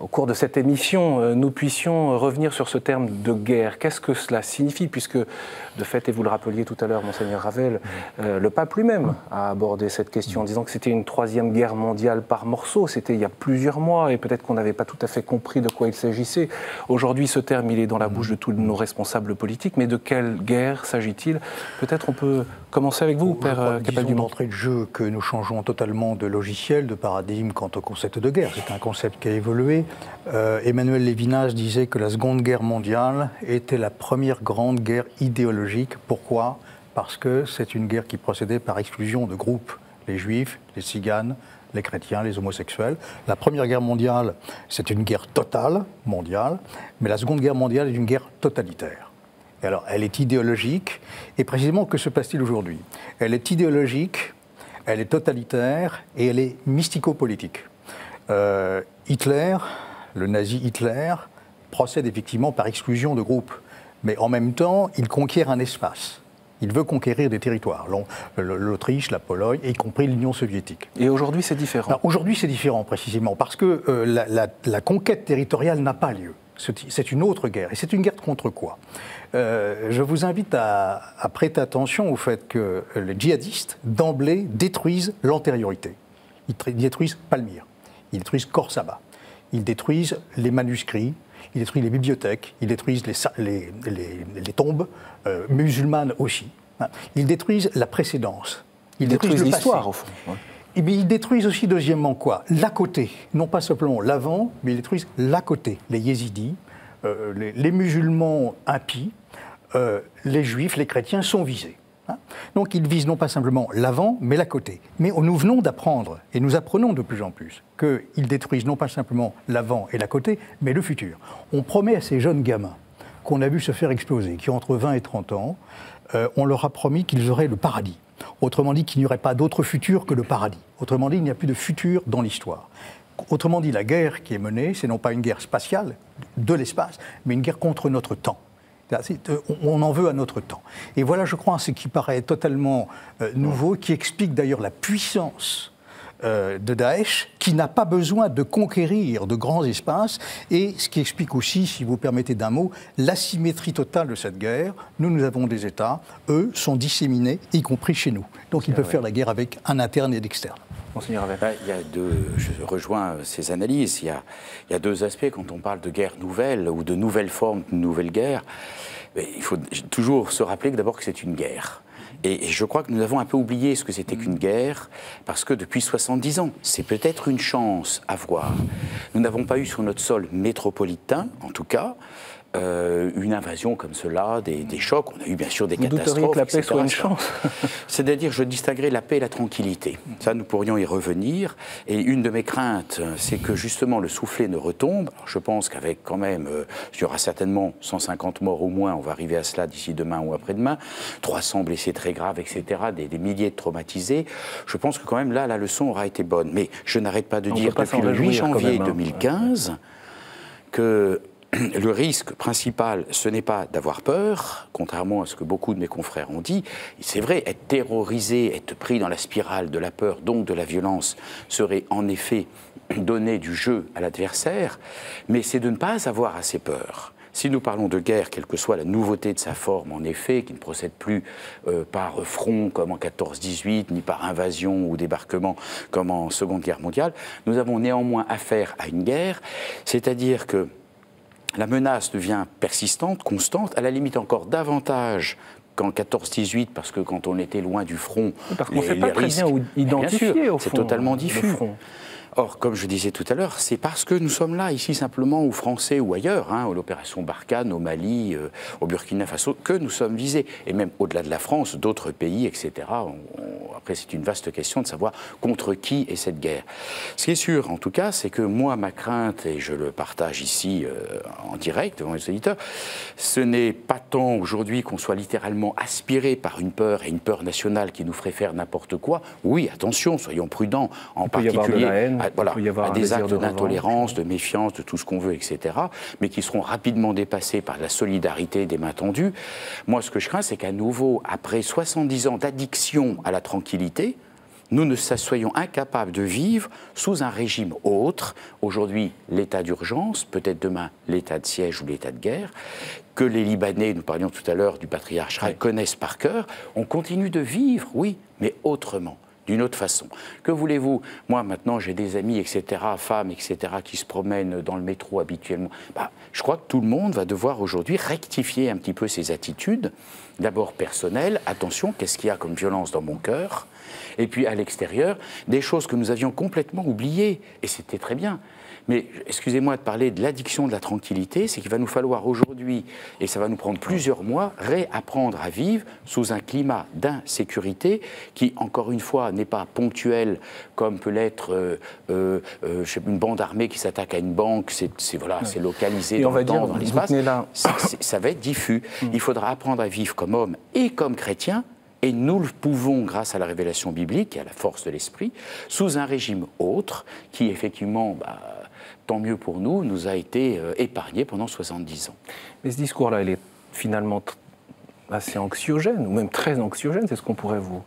au cours de cette émission, nous puissions revenir sur ce terme de guerre. Qu'est-ce que cela signifie? Puisque, de fait, et vous le rappeliez tout à l'heure, Monseigneur Ravel, le pape lui-même a abordé cette question en disant que c'était une 3e guerre mondiale par morceaux. C'était il y a plusieurs mois, et peut-être qu'on n'avait pas tout à fait compris de quoi il s'agissait. Aujourd'hui, ce terme, il est dans la bouche de tous nos responsables politiques, mais de quelle guerre s'agit-il? Peut-être on peut commencer avec vous, Père Capelle-Dumont. D'entrée de jeu que nous changeons totalement de logiciel, de paradigme quant au concept de guerre. C'est un concept qui a évolué. Emmanuel Lévinas disait que la Seconde Guerre mondiale était la première grande guerre idéologique. Pourquoi? Parce que c'est une guerre qui procédait par exclusion de groupes. Les juifs, les tziganes, les chrétiens, les homosexuels. La Première Guerre mondiale, c'est une guerre totale, mondiale, mais la Seconde Guerre mondiale est une guerre totalitaire. Et alors, elle est idéologique, et précisément, que se passe-t-il aujourd'hui? Elle est idéologique, elle est totalitaire, et elle est mystico-politique. Hitler, le nazi Hitler, procède effectivement par exclusion de groupes, mais en même temps, il conquiert un espace. Il veut conquérir des territoires, l'Autriche, la Pologne, y compris l'Union soviétique. Et aujourd'hui, c'est différent? Aujourd'hui, c'est différent, précisément, parce que la conquête territoriale n'a pas lieu. C'est une autre guerre. Et c'est une guerre contre quoi? Je vous invite à prêter attention au fait que les djihadistes, d'emblée, détruisent l'antériorité. Ils détruisent Palmyre, ils détruisent Korsaba, ils détruisent les manuscrits, ils détruisent les bibliothèques, ils détruisent les tombes musulmanes aussi. Ils détruisent la précédence. Ils détruisent l'histoire, au fond. Ouais. Et bien, ils détruisent aussi, deuxièmement, quoi? L'à côté. Non pas simplement l'avant, mais ils détruisent l'à côté. Les yézidis, les musulmans impies, les juifs, les chrétiens sont visés. Hein? Donc ils visent non pas simplement l'avant, mais l'à côté. Mais nous venons d'apprendre, et nous apprenons de plus en plus, qu'ils détruisent non pas simplement l'avant et l'à côté, mais le futur. On promet à ces jeunes gamins qu'on a vu se faire exploser, qui ont entre 20 et 30 ans, on leur a promis qu'ils auraient le paradis. Autrement dit, qu'il n'y aurait pas d'autre futur que le paradis. Autrement dit, il n'y a plus de futur dans l'histoire. Autrement dit, la guerre qui est menée, c'est non pas une guerre spatiale, de l'espace, mais une guerre contre notre temps. On en veut à notre temps. Et voilà, je crois, ce qui paraît totalement nouveau, qui explique d'ailleurs la puissance de Daesh, qui n'a pas besoin de conquérir de grands espaces, et ce qui explique aussi, si vous permettez d'un mot, l'asymétrie totale de cette guerre. Nous, nous avons des États, eux sont disséminés, y compris chez nous. Donc ils peuvent faire la guerre avec un interne et l'externe. Monseigneur Ravel. Il y a je rejoins ces analyses, il y a deux aspects quand on parle de guerre nouvelle ou de nouvelles formes, de nouvelles guerres. Il faut toujours se rappeler d'abord que c'est une guerre. Et je crois que nous avons un peu oublié ce que c'était qu'une guerre, parce que depuis 70 ans, c'est peut-être une chance à voir. Nous n'avons pas eu sur notre sol métropolitain, en tout cas, une invasion comme cela, des chocs. On a eu bien sûr des catastrophes. Vous douteriez que la paix soit une chance ? C'est-à-dire, je distinguerai la paix et la tranquillité. Ça, nous pourrions y revenir. Et une de mes craintes, c'est que justement le soufflet ne retombe. Alors, je pense qu'avec quand même, il y aura certainement 150 morts au moins, on va arriver à cela d'ici demain ou après-demain, 300 blessés très graves, etc., des milliers de traumatisés. Je pense que quand même là, la leçon aura été bonne. Mais je n'arrête pas de dire depuis le 8 janvier 2015 que le risque principal, ce n'est pas d'avoir peur, contrairement à ce que beaucoup de mes confrères ont dit. C'est vrai, être terrorisé, être pris dans la spirale de la peur, donc de la violence, serait en effet donner du jeu à l'adversaire, mais c'est de ne pas avoir assez peur. Si nous parlons de guerre, quelle que soit la nouveauté de sa forme, en effet, qui ne procède plus par front comme en 14-18, ni par invasion ou débarquement comme en Seconde Guerre mondiale, nous avons néanmoins affaire à une guerre, c'est-à-dire que la menace devient persistante, constante, à la limite encore davantage qu'en 14-18, parce que quand on était loin du front, parce qu'on ne sait pas très bien où identifier au fond, c'est totalement diffus. Or, comme je disais tout à l'heure, c'est parce que nous sommes là, ici simplement, aux Français ou ailleurs, hein, l'opération Barkhane, au Mali, au Burkina Faso, que nous sommes visés. Et même au-delà de la France, d'autres pays, etc. Après, c'est une vaste question de savoir contre qui est cette guerre. Ce qui est sûr, en tout cas, c'est que moi, ma crainte, et je le partage ici en direct devant les auditeurs, ce n'est pas tant aujourd'hui qu'on soit littéralement aspiré par une peur, et une peur nationale qui nous ferait faire n'importe quoi. Oui, attention, soyons prudents, en particulier voilà, à des actes d'intolérance, de méfiance, de tout ce qu'on veut, etc., mais qui seront rapidement dépassés par la solidarité des mains tendues. Moi, ce que je crains, c'est qu'à nouveau, après 70 ans d'addiction à la tranquillité, nous ne soyons incapables de vivre sous un régime autre, aujourd'hui l'état d'urgence, peut-être demain l'état de siège ou l'état de guerre, que les Libanais, nous parlions tout à l'heure du patriarche Raï, connaissent par cœur. On continue de vivre, oui, mais autrement, d'une autre façon. Que voulez-vous? Moi, maintenant, j'ai des amis, etc., femmes, etc., qui se promènent dans le métro habituellement. Bah, je crois que tout le monde va devoir aujourd'hui rectifier un petit peu ses attitudes. D'abord personnelles, attention, qu'est-ce qu'il y a comme violence dans mon cœur? Et puis, à l'extérieur, des choses que nous avions complètement oubliées. Et c'était très bien. Mais, excusez-moi de parler de l'addiction de la tranquillité, c'est qu'il va nous falloir aujourd'hui, et ça va nous prendre plusieurs mois, réapprendre à vivre sous un climat d'insécurité qui, encore une fois, n'est pas ponctuel comme peut l'être une bande armée qui s'attaque à une banque, c'est voilà, c'est localisé dans le temps, dans l'espace, ça va être diffus. Il faudra apprendre à vivre comme homme et comme chrétien, et nous le pouvons, grâce à la révélation biblique et à la force de l'esprit, sous un régime autre qui, effectivement, tant mieux pour nous, nous a été épargné pendant 70 ans. Mais ce discours-là, il est finalement assez anxiogène, ou même très anxiogène, c'est ce qu'on pourrait vous...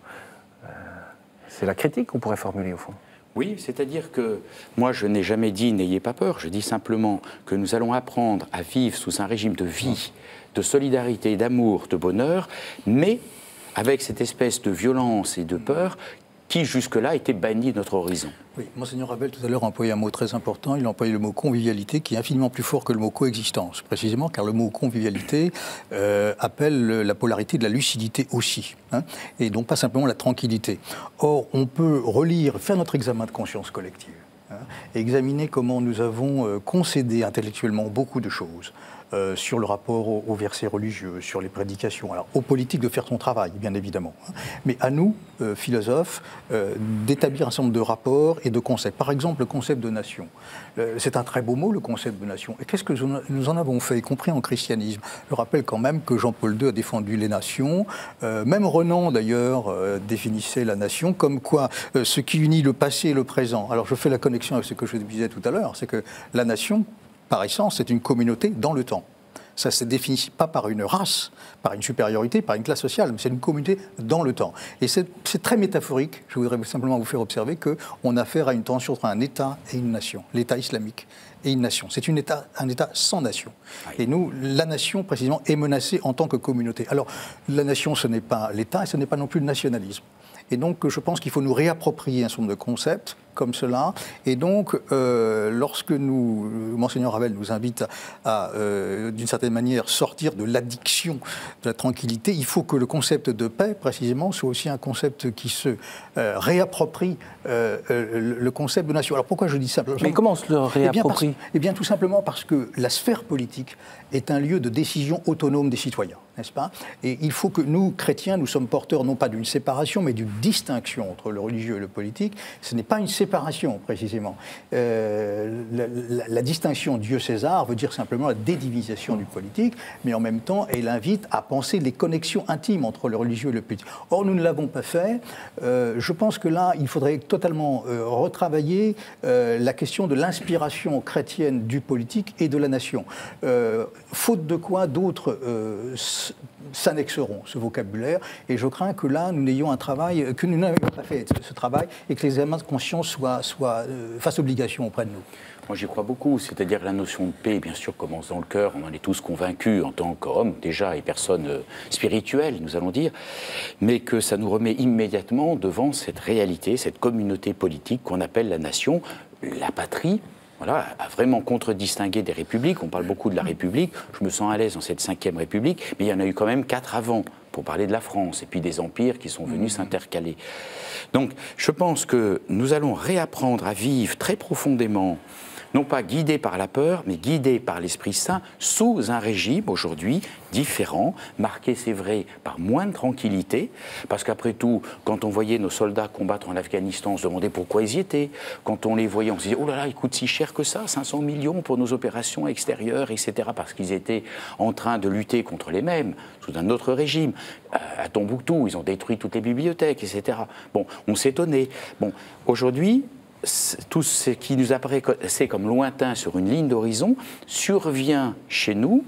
c'est la critique qu'on pourrait formuler, au fond. Oui, c'est-à-dire que moi, je n'ai jamais dit « n'ayez pas peur », je dis simplement que nous allons apprendre à vivre sous un régime de vie, de solidarité, d'amour, de bonheur, mais avec cette espèce de violence et de peur qui jusque-là était banni de notre horizon. Oui, Monseigneur Ravel tout à l'heure a employé un mot très important, il a employé le mot convivialité qui est infiniment plus fort que le mot coexistence, précisément car le mot convivialité appelle la polarité de la lucidité aussi, hein, et donc pas simplement la tranquillité. Or, on peut relire, faire notre examen de conscience collective, hein, et examiner comment nous avons concédé intellectuellement beaucoup de choses. Sur le rapport aux versets religieux, sur les prédications, alors aux politiques de faire son travail, bien évidemment, mais à nous, philosophes, d'établir un certain nombre de rapports et de concepts. Par exemple, le concept de nation. C'est un très beau mot, le concept de nation. Et qu'est-ce que nous en avons fait, y compris en christianisme? Je rappelle quand même que Jean-Paul II a défendu les nations. Même Renan, d'ailleurs, définissait la nation comme quoi ce qui unit le passé et le présent. Alors, je fais la connexion avec ce que je disais tout à l'heure, c'est que la nation, par essence, c'est une communauté dans le temps. Ça ne se définit pas par une race, par une supériorité, par une classe sociale, mais c'est une communauté dans le temps. Et c'est très métaphorique. Je voudrais simplement vous faire observer qu'on a affaire à une tension entre un État et une nation, l'État islamique et une nation. C'est un État sans nation. Et nous, la nation, précisément, est menacée en tant que communauté. Alors, la nation, ce n'est pas l'État et ce n'est pas non plus le nationalisme. Et donc, je pense qu'il faut nous réapproprier un certain nombre de concepts comme cela. Et donc, lorsque nous, Monseigneur Ravel nous invite à d'une certaine manière, sortir de l'addiction de la tranquillité, il faut que le concept de paix, précisément, soit aussi un concept qui se réapproprie le concept de nation. Alors, pourquoi je dis simplement… Mais comment on se le réapproprie? Eh bien, tout simplement parce que la sphère politique est un lieu de décision autonome des citoyens, n'est-ce pas? Et il faut que nous, chrétiens, nous sommes porteurs non pas d'une séparation, mais d'une distinction entre le religieux et le politique. Ce n'est pas une séparation, précisément. La distinction Dieu-César veut dire simplement la dédivisation du politique, mais en même temps, elle invite à penser les connexions intimes entre le religieux et le politique. Or, nous ne l'avons pas fait. Je pense que là, il faudrait totalement retravailler la question de l'inspiration chrétienne du politique et de la nation. Faute de quoi d'autres s'annexeront ce vocabulaire, et je crains que là, nous n'ayons un travail, que nous n'ayons pas fait ce travail, et que l'examen de conscience fasse obligation auprès de nous. Moi, j'y crois beaucoup, c'est-à-dire que la notion de paix, bien sûr, commence dans le cœur, on en est tous convaincus en tant qu'hommes, déjà, et personnes spirituelles, nous allons dire, mais que ça nous remet immédiatement devant cette réalité, cette communauté politique qu'on appelle la nation, la patrie, voilà, à vraiment contre-distinguer des républiques. On parle beaucoup de la République, je me sens à l'aise dans cette 5e République, mais il y en a eu quand même 4 avant, pour parler de la France, et puis des empires qui sont venus s'intercaler. Donc, je pense que nous allons réapprendre à vivre très profondément, non pas guidés par la peur, mais guidés par l'Esprit Saint, sous un régime, aujourd'hui, différent, marqué, c'est vrai, par moins de tranquillité, parce qu'après tout, quand on voyait nos soldats combattre en Afghanistan, on se demandait pourquoi ils y étaient. Quand on les voyait, on se disait, oh là là, ils coûtent si cher que ça, 500 millions pour nos opérations extérieures, etc., parce qu'ils étaient en train de lutter contre les mêmes, sous un autre régime. À Tombouctou, ils ont détruit toutes les bibliothèques, etc. Bon, on s'étonnait. Bon, aujourd'hui, tout ce qui nous apparaissait comme lointain sur une ligne d'horizon survient chez nous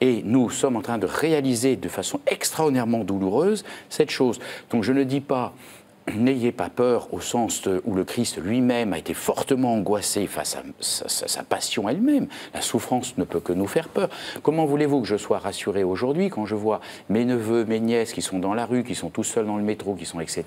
et nous sommes en train de réaliser de façon extraordinairement douloureuse cette chose. Donc je ne dis pas n'ayez pas peur au sens où le Christ lui-même a été fortement angoissé face à sa passion elle-même. La souffrance ne peut que nous faire peur. Comment voulez-vous que je sois rassuré aujourd'hui quand je vois mes neveux, mes nièces qui sont dans la rue, qui sont tout seuls dans le métro, qui sont etc.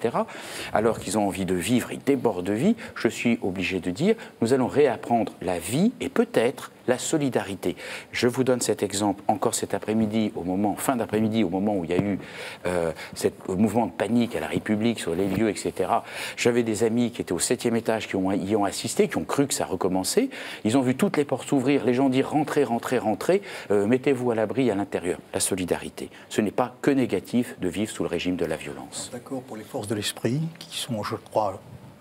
Alors qu'ils ont envie de vivre, ils débordent de vie. Je suis obligé de dire, nous allons réapprendre la vie et peut-être la solidarité. Je vous donne cet exemple encore cet après-midi, fin d'après-midi, au moment où il y a eu ce mouvement de panique à la République sur les lieux, etc. J'avais des amis qui étaient au 7e étage, qui y ont assisté, qui ont cru que ça recommençait. Ils ont vu toutes les portes s'ouvrir, les gens dire rentrez, rentrez, rentrez, mettez-vous à l'abri à l'intérieur. La solidarité. Ce n'est pas que négatif de vivre sous le régime de la violence. D'accord pour les forces de l'esprit, qui sont, je crois,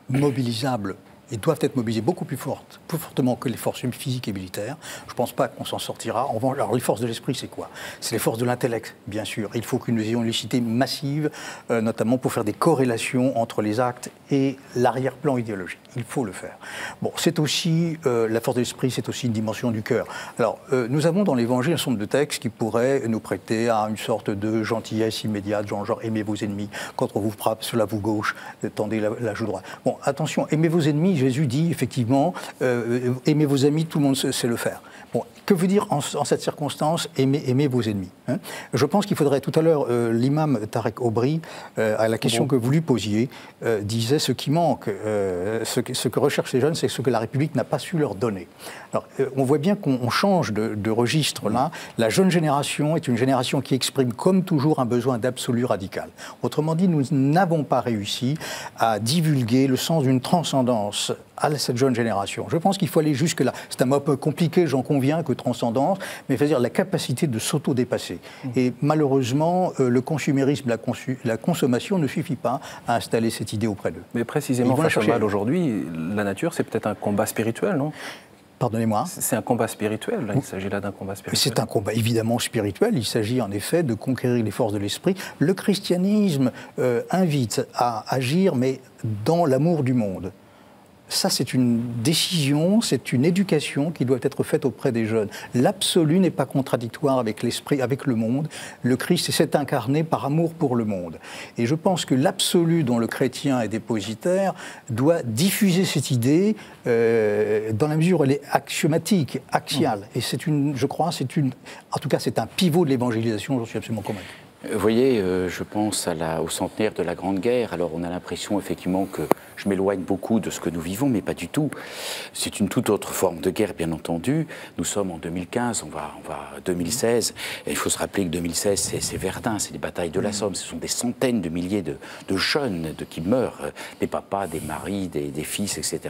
mobilisables et doivent être mobilisées beaucoup plus fortement que les forces physiques et militaires. Je ne pense pas qu'on s'en sortira. Alors, les forces de l'esprit, c'est quoi? C'est les forces de l'intellect, bien sûr. Il faut que nous ayons une lucidité massive, notamment pour faire des corrélations entre les actes et l'arrière-plan idéologique. Il faut le faire. Bon, c'est aussi, la force de l'esprit, c'est aussi une dimension du cœur. Alors, nous avons dans l'Évangile un certain nombre de textes qui pourraient nous prêter à une sorte de gentillesse immédiate, genre aimez vos ennemis, quand on vous frappe sur la joue gauche, tendez la joue droite. Bon, attention, aimez vos ennemis, Jésus dit effectivement, aimez vos amis, tout le monde sait le faire. Bon, Que veut dire en cette circonstance aimer vos ennemis, hein? Je pense qu'il faudrait, tout à l'heure, l'imam Tarek Oubrou, à la question que vous lui posiez, disait ce qui manque, ce que recherchent les jeunes, c'est ce que la République n'a pas su leur donner. Alors, on voit bien qu'on change de registre là. La jeune génération est une génération qui exprime comme toujours un besoin d'absolu radical. Autrement dit, nous n'avons pas réussi à divulguer le sens d'une transcendance à cette jeune génération. Je pense qu'il faut aller jusque-là. C'est un mot un peu compliqué, j'en conviens, que transcendance, mais c'est-à-dire la capacité de s'auto-dépasser. Et malheureusement, le consumérisme, la consommation ne suffit pas à installer cette idée auprès d'eux. Mais précisément, face au mal aujourd'hui, la nature, c'est peut-être un combat spirituel, non ? Pardonnez-moi. C'est un combat spirituel, là. Il s'agit là d'un combat spirituel. C'est un combat évidemment spirituel, il s'agit en effet de conquérir les forces de l'esprit. Le christianisme invite à agir, mais dans l'amour du monde. Ça, c'est une décision, c'est une éducation qui doit être faite auprès des jeunes. L'absolu n'est pas contradictoire avec l'esprit, avec le monde. Le Christ s'est incarné par amour pour le monde. Et je pense que l'absolu dont le chrétien est dépositaire doit diffuser cette idée dans la mesure où elle est axiomatique, axiale. Et c'est une, je crois, en tout cas, c'est un pivot de l'évangélisation, j'en suis absolument convaincu. Vous voyez, je pense au centenaire de la Grande Guerre. Alors on a l'impression effectivement que je m'éloigne beaucoup de ce que nous vivons, mais pas du tout. C'est une toute autre forme de guerre, bien entendu. Nous sommes en 2015, on va 2016. Et il faut se rappeler que 2016, c'est Verdun, c'est les batailles de la Somme. Ce sont des centaines de milliers de jeunes qui meurent, des papas, des maris, des fils, etc.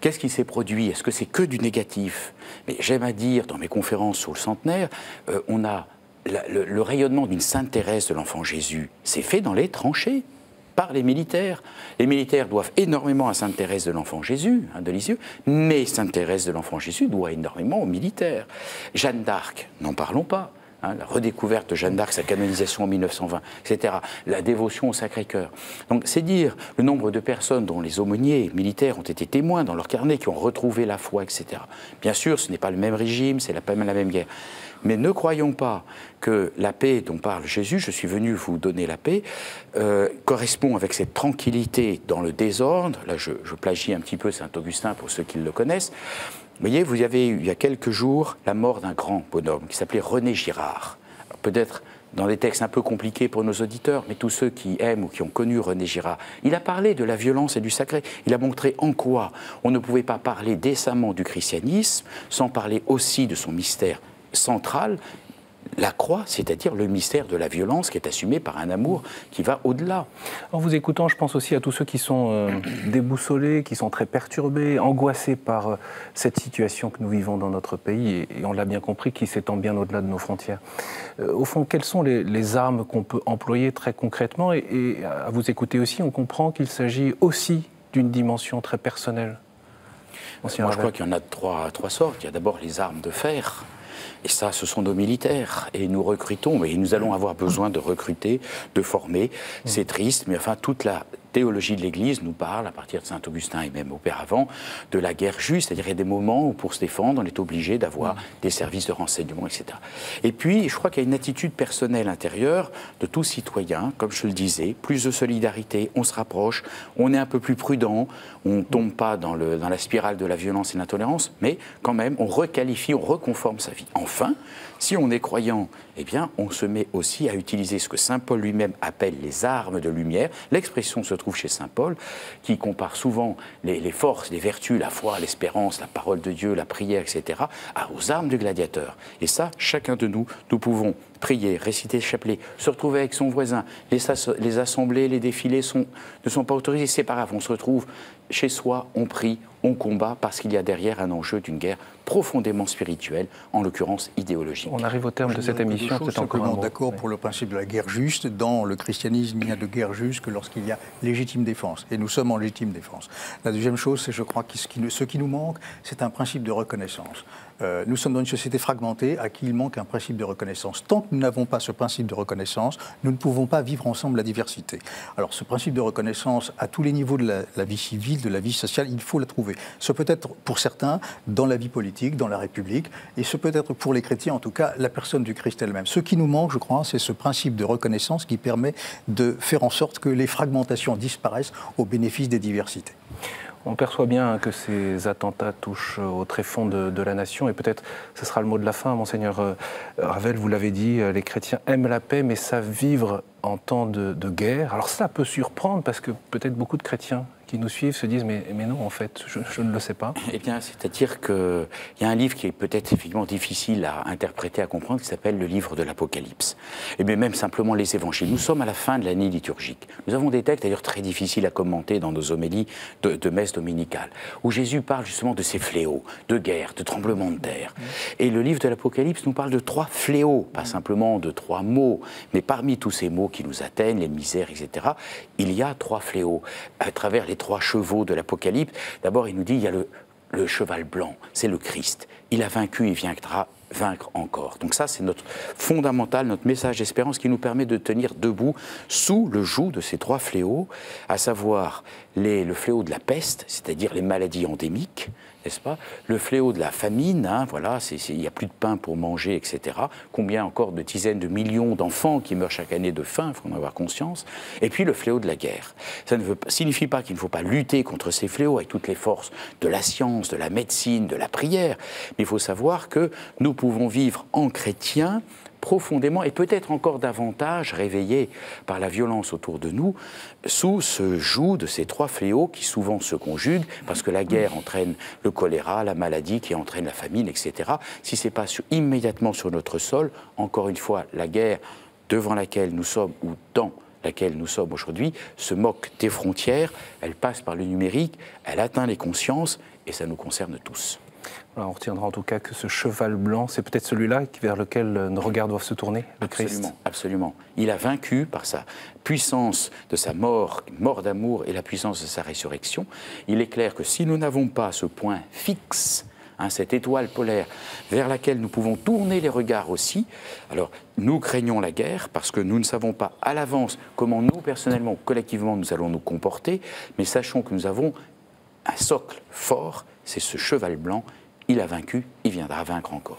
Qu'est-ce qui s'est produit? Est-ce que c'est que du négatif? Mais j'aime à dire, dans mes conférences sur le centenaire, on a... Le rayonnement d'une sainte Thérèse de l'Enfant-Jésus, c'est fait dans les tranchées, par les militaires. Les militaires doivent énormément à sainte Thérèse de l'Enfant-Jésus, hein, de Lisieux, mais sainte Thérèse de l'Enfant-Jésus doit énormément aux militaires. Jeanne d'Arc, n'en parlons pas. Hein, la redécouverte de Jeanne d'Arc, sa canonisation en 1920, etc. La dévotion au Sacré-Cœur. Donc c'est dire le nombre de personnes dont les aumôniers militaires ont été témoins dans leur carnet, qui ont retrouvé la foi, etc. Bien sûr, ce n'est pas le même régime, c'est pas la même guerre. Mais ne croyons pas que la paix dont parle Jésus, je suis venu vous donner la paix, correspond avec cette tranquillité dans le désordre. Là, je plagie un petit peu Saint-Augustin pour ceux qui le connaissent. Vous voyez, vous avez eu il y a quelques jours la mort d'un grand bonhomme qui s'appelait René Girard. Peut-être dans des textes un peu compliqués pour nos auditeurs, mais tous ceux qui aiment ou qui ont connu René Girard, il a parlé de la violence et du sacré. Il a montré en quoi on ne pouvait pas parler décemment du christianisme sans parler aussi de son mystère centrale, la croix, c'est-à-dire le mystère de la violence qui est assumé par un amour qui va au-delà. En vous écoutant, je pense aussi à tous ceux qui sont déboussolés, qui sont très perturbés, angoissés par cette situation que nous vivons dans notre pays, et on l'a bien compris, qui s'étend bien au-delà de nos frontières. Au fond, quelles sont les armes qu'on peut employer très concrètement? Et à vous écouter aussi, on comprend qu'il s'agit aussi d'une dimension très personnelle. Moi, je crois qu'il y en a de trois sortes. Il y a d'abord les armes de fer. Et ça, ce sont nos militaires. Et nous recrutons, et nous allons avoir besoin de recruter, de former. C'est triste, mais enfin, toute la théologie de l'Église nous parle, à partir de Saint-Augustin et même auparavant, de la guerre juste. C'est-à-dire, il y a des moments où, pour se défendre, on est obligé d'avoir des services de renseignement, etc. Et puis, je crois qu'il y a une attitude personnelle intérieure de tout citoyen, comme je le disais, plus de solidarité, on se rapproche, on est un peu plus prudent, on ne tombe pas dans la spirale de la violence et de l'intolérance, mais quand même, on requalifie, on reconforme sa vie. Enfin, si on est croyant, eh bien, on se met aussi à utiliser ce que saint Paul lui-même appelle les armes de lumière. L'expression se trouve chez saint Paul, qui compare souvent les forces, les vertus, la foi, l'espérance, la parole de Dieu, la prière, etc., aux armes du gladiateur. Et ça, chacun de nous, nous pouvons prier, réciter le chapelet, se retrouver avec son voisin. Les assemblées, les défilés ne sont pas autorisés, c'est pas grave. On se retrouve chez soi, on prie, on combat, parce qu'il y a derrière un enjeu d'une guerre profondément spirituelle, en l'occurrence idéologique. On arrive au terme de cette émission. Je suis encore d'accord pour le principe de la guerre juste. Dans le christianisme, il n'y a de guerre juste que lorsqu'il y a légitime défense. Et nous sommes en légitime défense. La deuxième chose, c'est, je crois, que ce qui nous manque, c'est un principe de reconnaissance. Nous sommes dans une société fragmentée à qui il manque un principe de reconnaissance. Tant que nous n'avons pas ce principe de reconnaissance, nous ne pouvons pas vivre ensemble la diversité. Alors ce principe de reconnaissance, à tous les niveaux de la vie civile, de la vie sociale, il faut la trouver. Ce peut être pour certains dans la vie politique, dans la République, et ce peut être pour les chrétiens, en tout cas, la personne du Christ elle-même. Ce qui nous manque, je crois, c'est ce principe de reconnaissance qui permet de faire en sorte que les fragmentations disparaissent au bénéfice des diversités. On perçoit bien que ces attentats touchent au tréfonds de la nation, et peut-être ce sera le mot de la fin, monseigneur Ravel, vous l'avez dit, les chrétiens aiment la paix mais savent vivre en temps de guerre. Alors cela peut surprendre parce que peut-être beaucoup de chrétiens qui nous suivent se disent mais non en fait, je ne le sais pas. Eh bien c'est-à-dire qu'il y a un livre qui est peut-être effectivement difficile à interpréter, à comprendre, qui s'appelle le livre de l'Apocalypse. Et bien même simplement les évangiles. Nous sommes à la fin de l'année liturgique. Nous avons des textes d'ailleurs très difficiles à commenter dans nos homélies de messe dominicale, où Jésus parle justement de ces fléaux, de guerre, de tremblements de terre. Et le livre de l'Apocalypse nous parle de trois fléaux, pas simplement de trois maux, mais parmi tous ces maux qui nous atteignent, les misères, etc., il y a trois fléaux. À travers les trois chevaux de l'Apocalypse, d'abord il nous dit, il y a le cheval blanc, c'est le Christ. Il a vaincu, il viendra vaincre encore. Donc ça, c'est notre fondamental, notre message d'espérance qui nous permet de tenir debout sous le joug de ces trois fléaux, à savoir le fléau de la peste, c'est-à-dire les maladies endémiques, n'est-ce pas? Le fléau de la famine, hein, voilà, il n'y a plus de pain pour manger, etc. Combien encore de dizaines de millions d'enfants qui meurent chaque année de faim, il faut en avoir conscience. Et puis le fléau de la guerre. Ça ne signifie pas qu'il ne faut pas lutter contre ces fléaux avec toutes les forces de la science, de la médecine, de la prière, mais il faut savoir que nous pouvons vivre en chrétien profondément et peut-être encore davantage réveillés par la violence autour de nous sous ce joug de ces trois fléaux qui souvent se conjuguent parce que la guerre entraîne le choléra, la maladie qui entraîne la famine, etc. Si ce n'est pas immédiatement sur notre sol, encore une fois, la guerre devant laquelle nous sommes ou dans laquelle nous sommes aujourd'hui se moque des frontières, elle passe par le numérique, elle atteint les consciences et ça nous concerne tous. Voilà, on retiendra en tout cas que ce cheval blanc, c'est peut-être celui-là vers lequel nos regards doivent se tourner, le Christ. Absolument, absolument. Il a vaincu par sa puissance de sa mort d'amour et la puissance de sa résurrection. Il est clair que si nous n'avons pas ce point fixe, hein, cette étoile polaire vers laquelle nous pouvons tourner les regards aussi, alors nous craignons la guerre parce que nous ne savons pas à l'avance comment nous, personnellement ou collectivement, nous allons nous comporter, mais sachons que nous avons un socle fort, c'est ce cheval blanc. Il a vaincu, il viendra vaincre encore.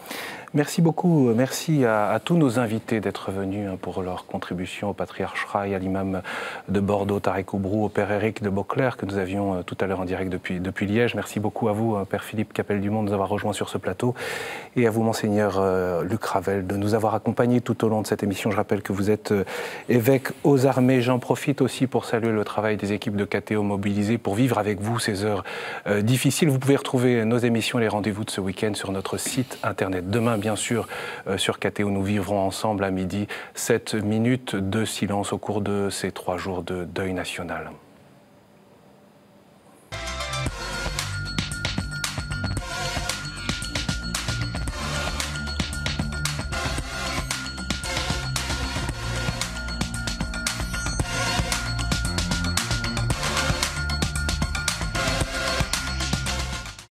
Merci beaucoup, merci à tous nos invités d'être venus pour leur contribution au patriarche Raï, à l'imam de Bordeaux, Tarek Oubrou, au père Éric de Beukelaer, que nous avions tout à l'heure en direct depuis Liège. Merci beaucoup à vous, père Philippe Capelle-Dumont, de nous avoir rejoints sur ce plateau. Et à vous, monseigneur Luc Ravel, de nous avoir accompagnés tout au long de cette émission. Je rappelle que vous êtes évêque aux armées. J'en profite aussi pour saluer le travail des équipes de KTO mobilisées pour vivre avec vous ces heures difficiles. Vous pouvez retrouver nos émissions, les rendez-vous de ce week-end sur notre site internet. Demain, bien sûr, sur KTO, nous vivrons ensemble à midi 7 minutes de silence au cours de ces 3 jours de deuil national.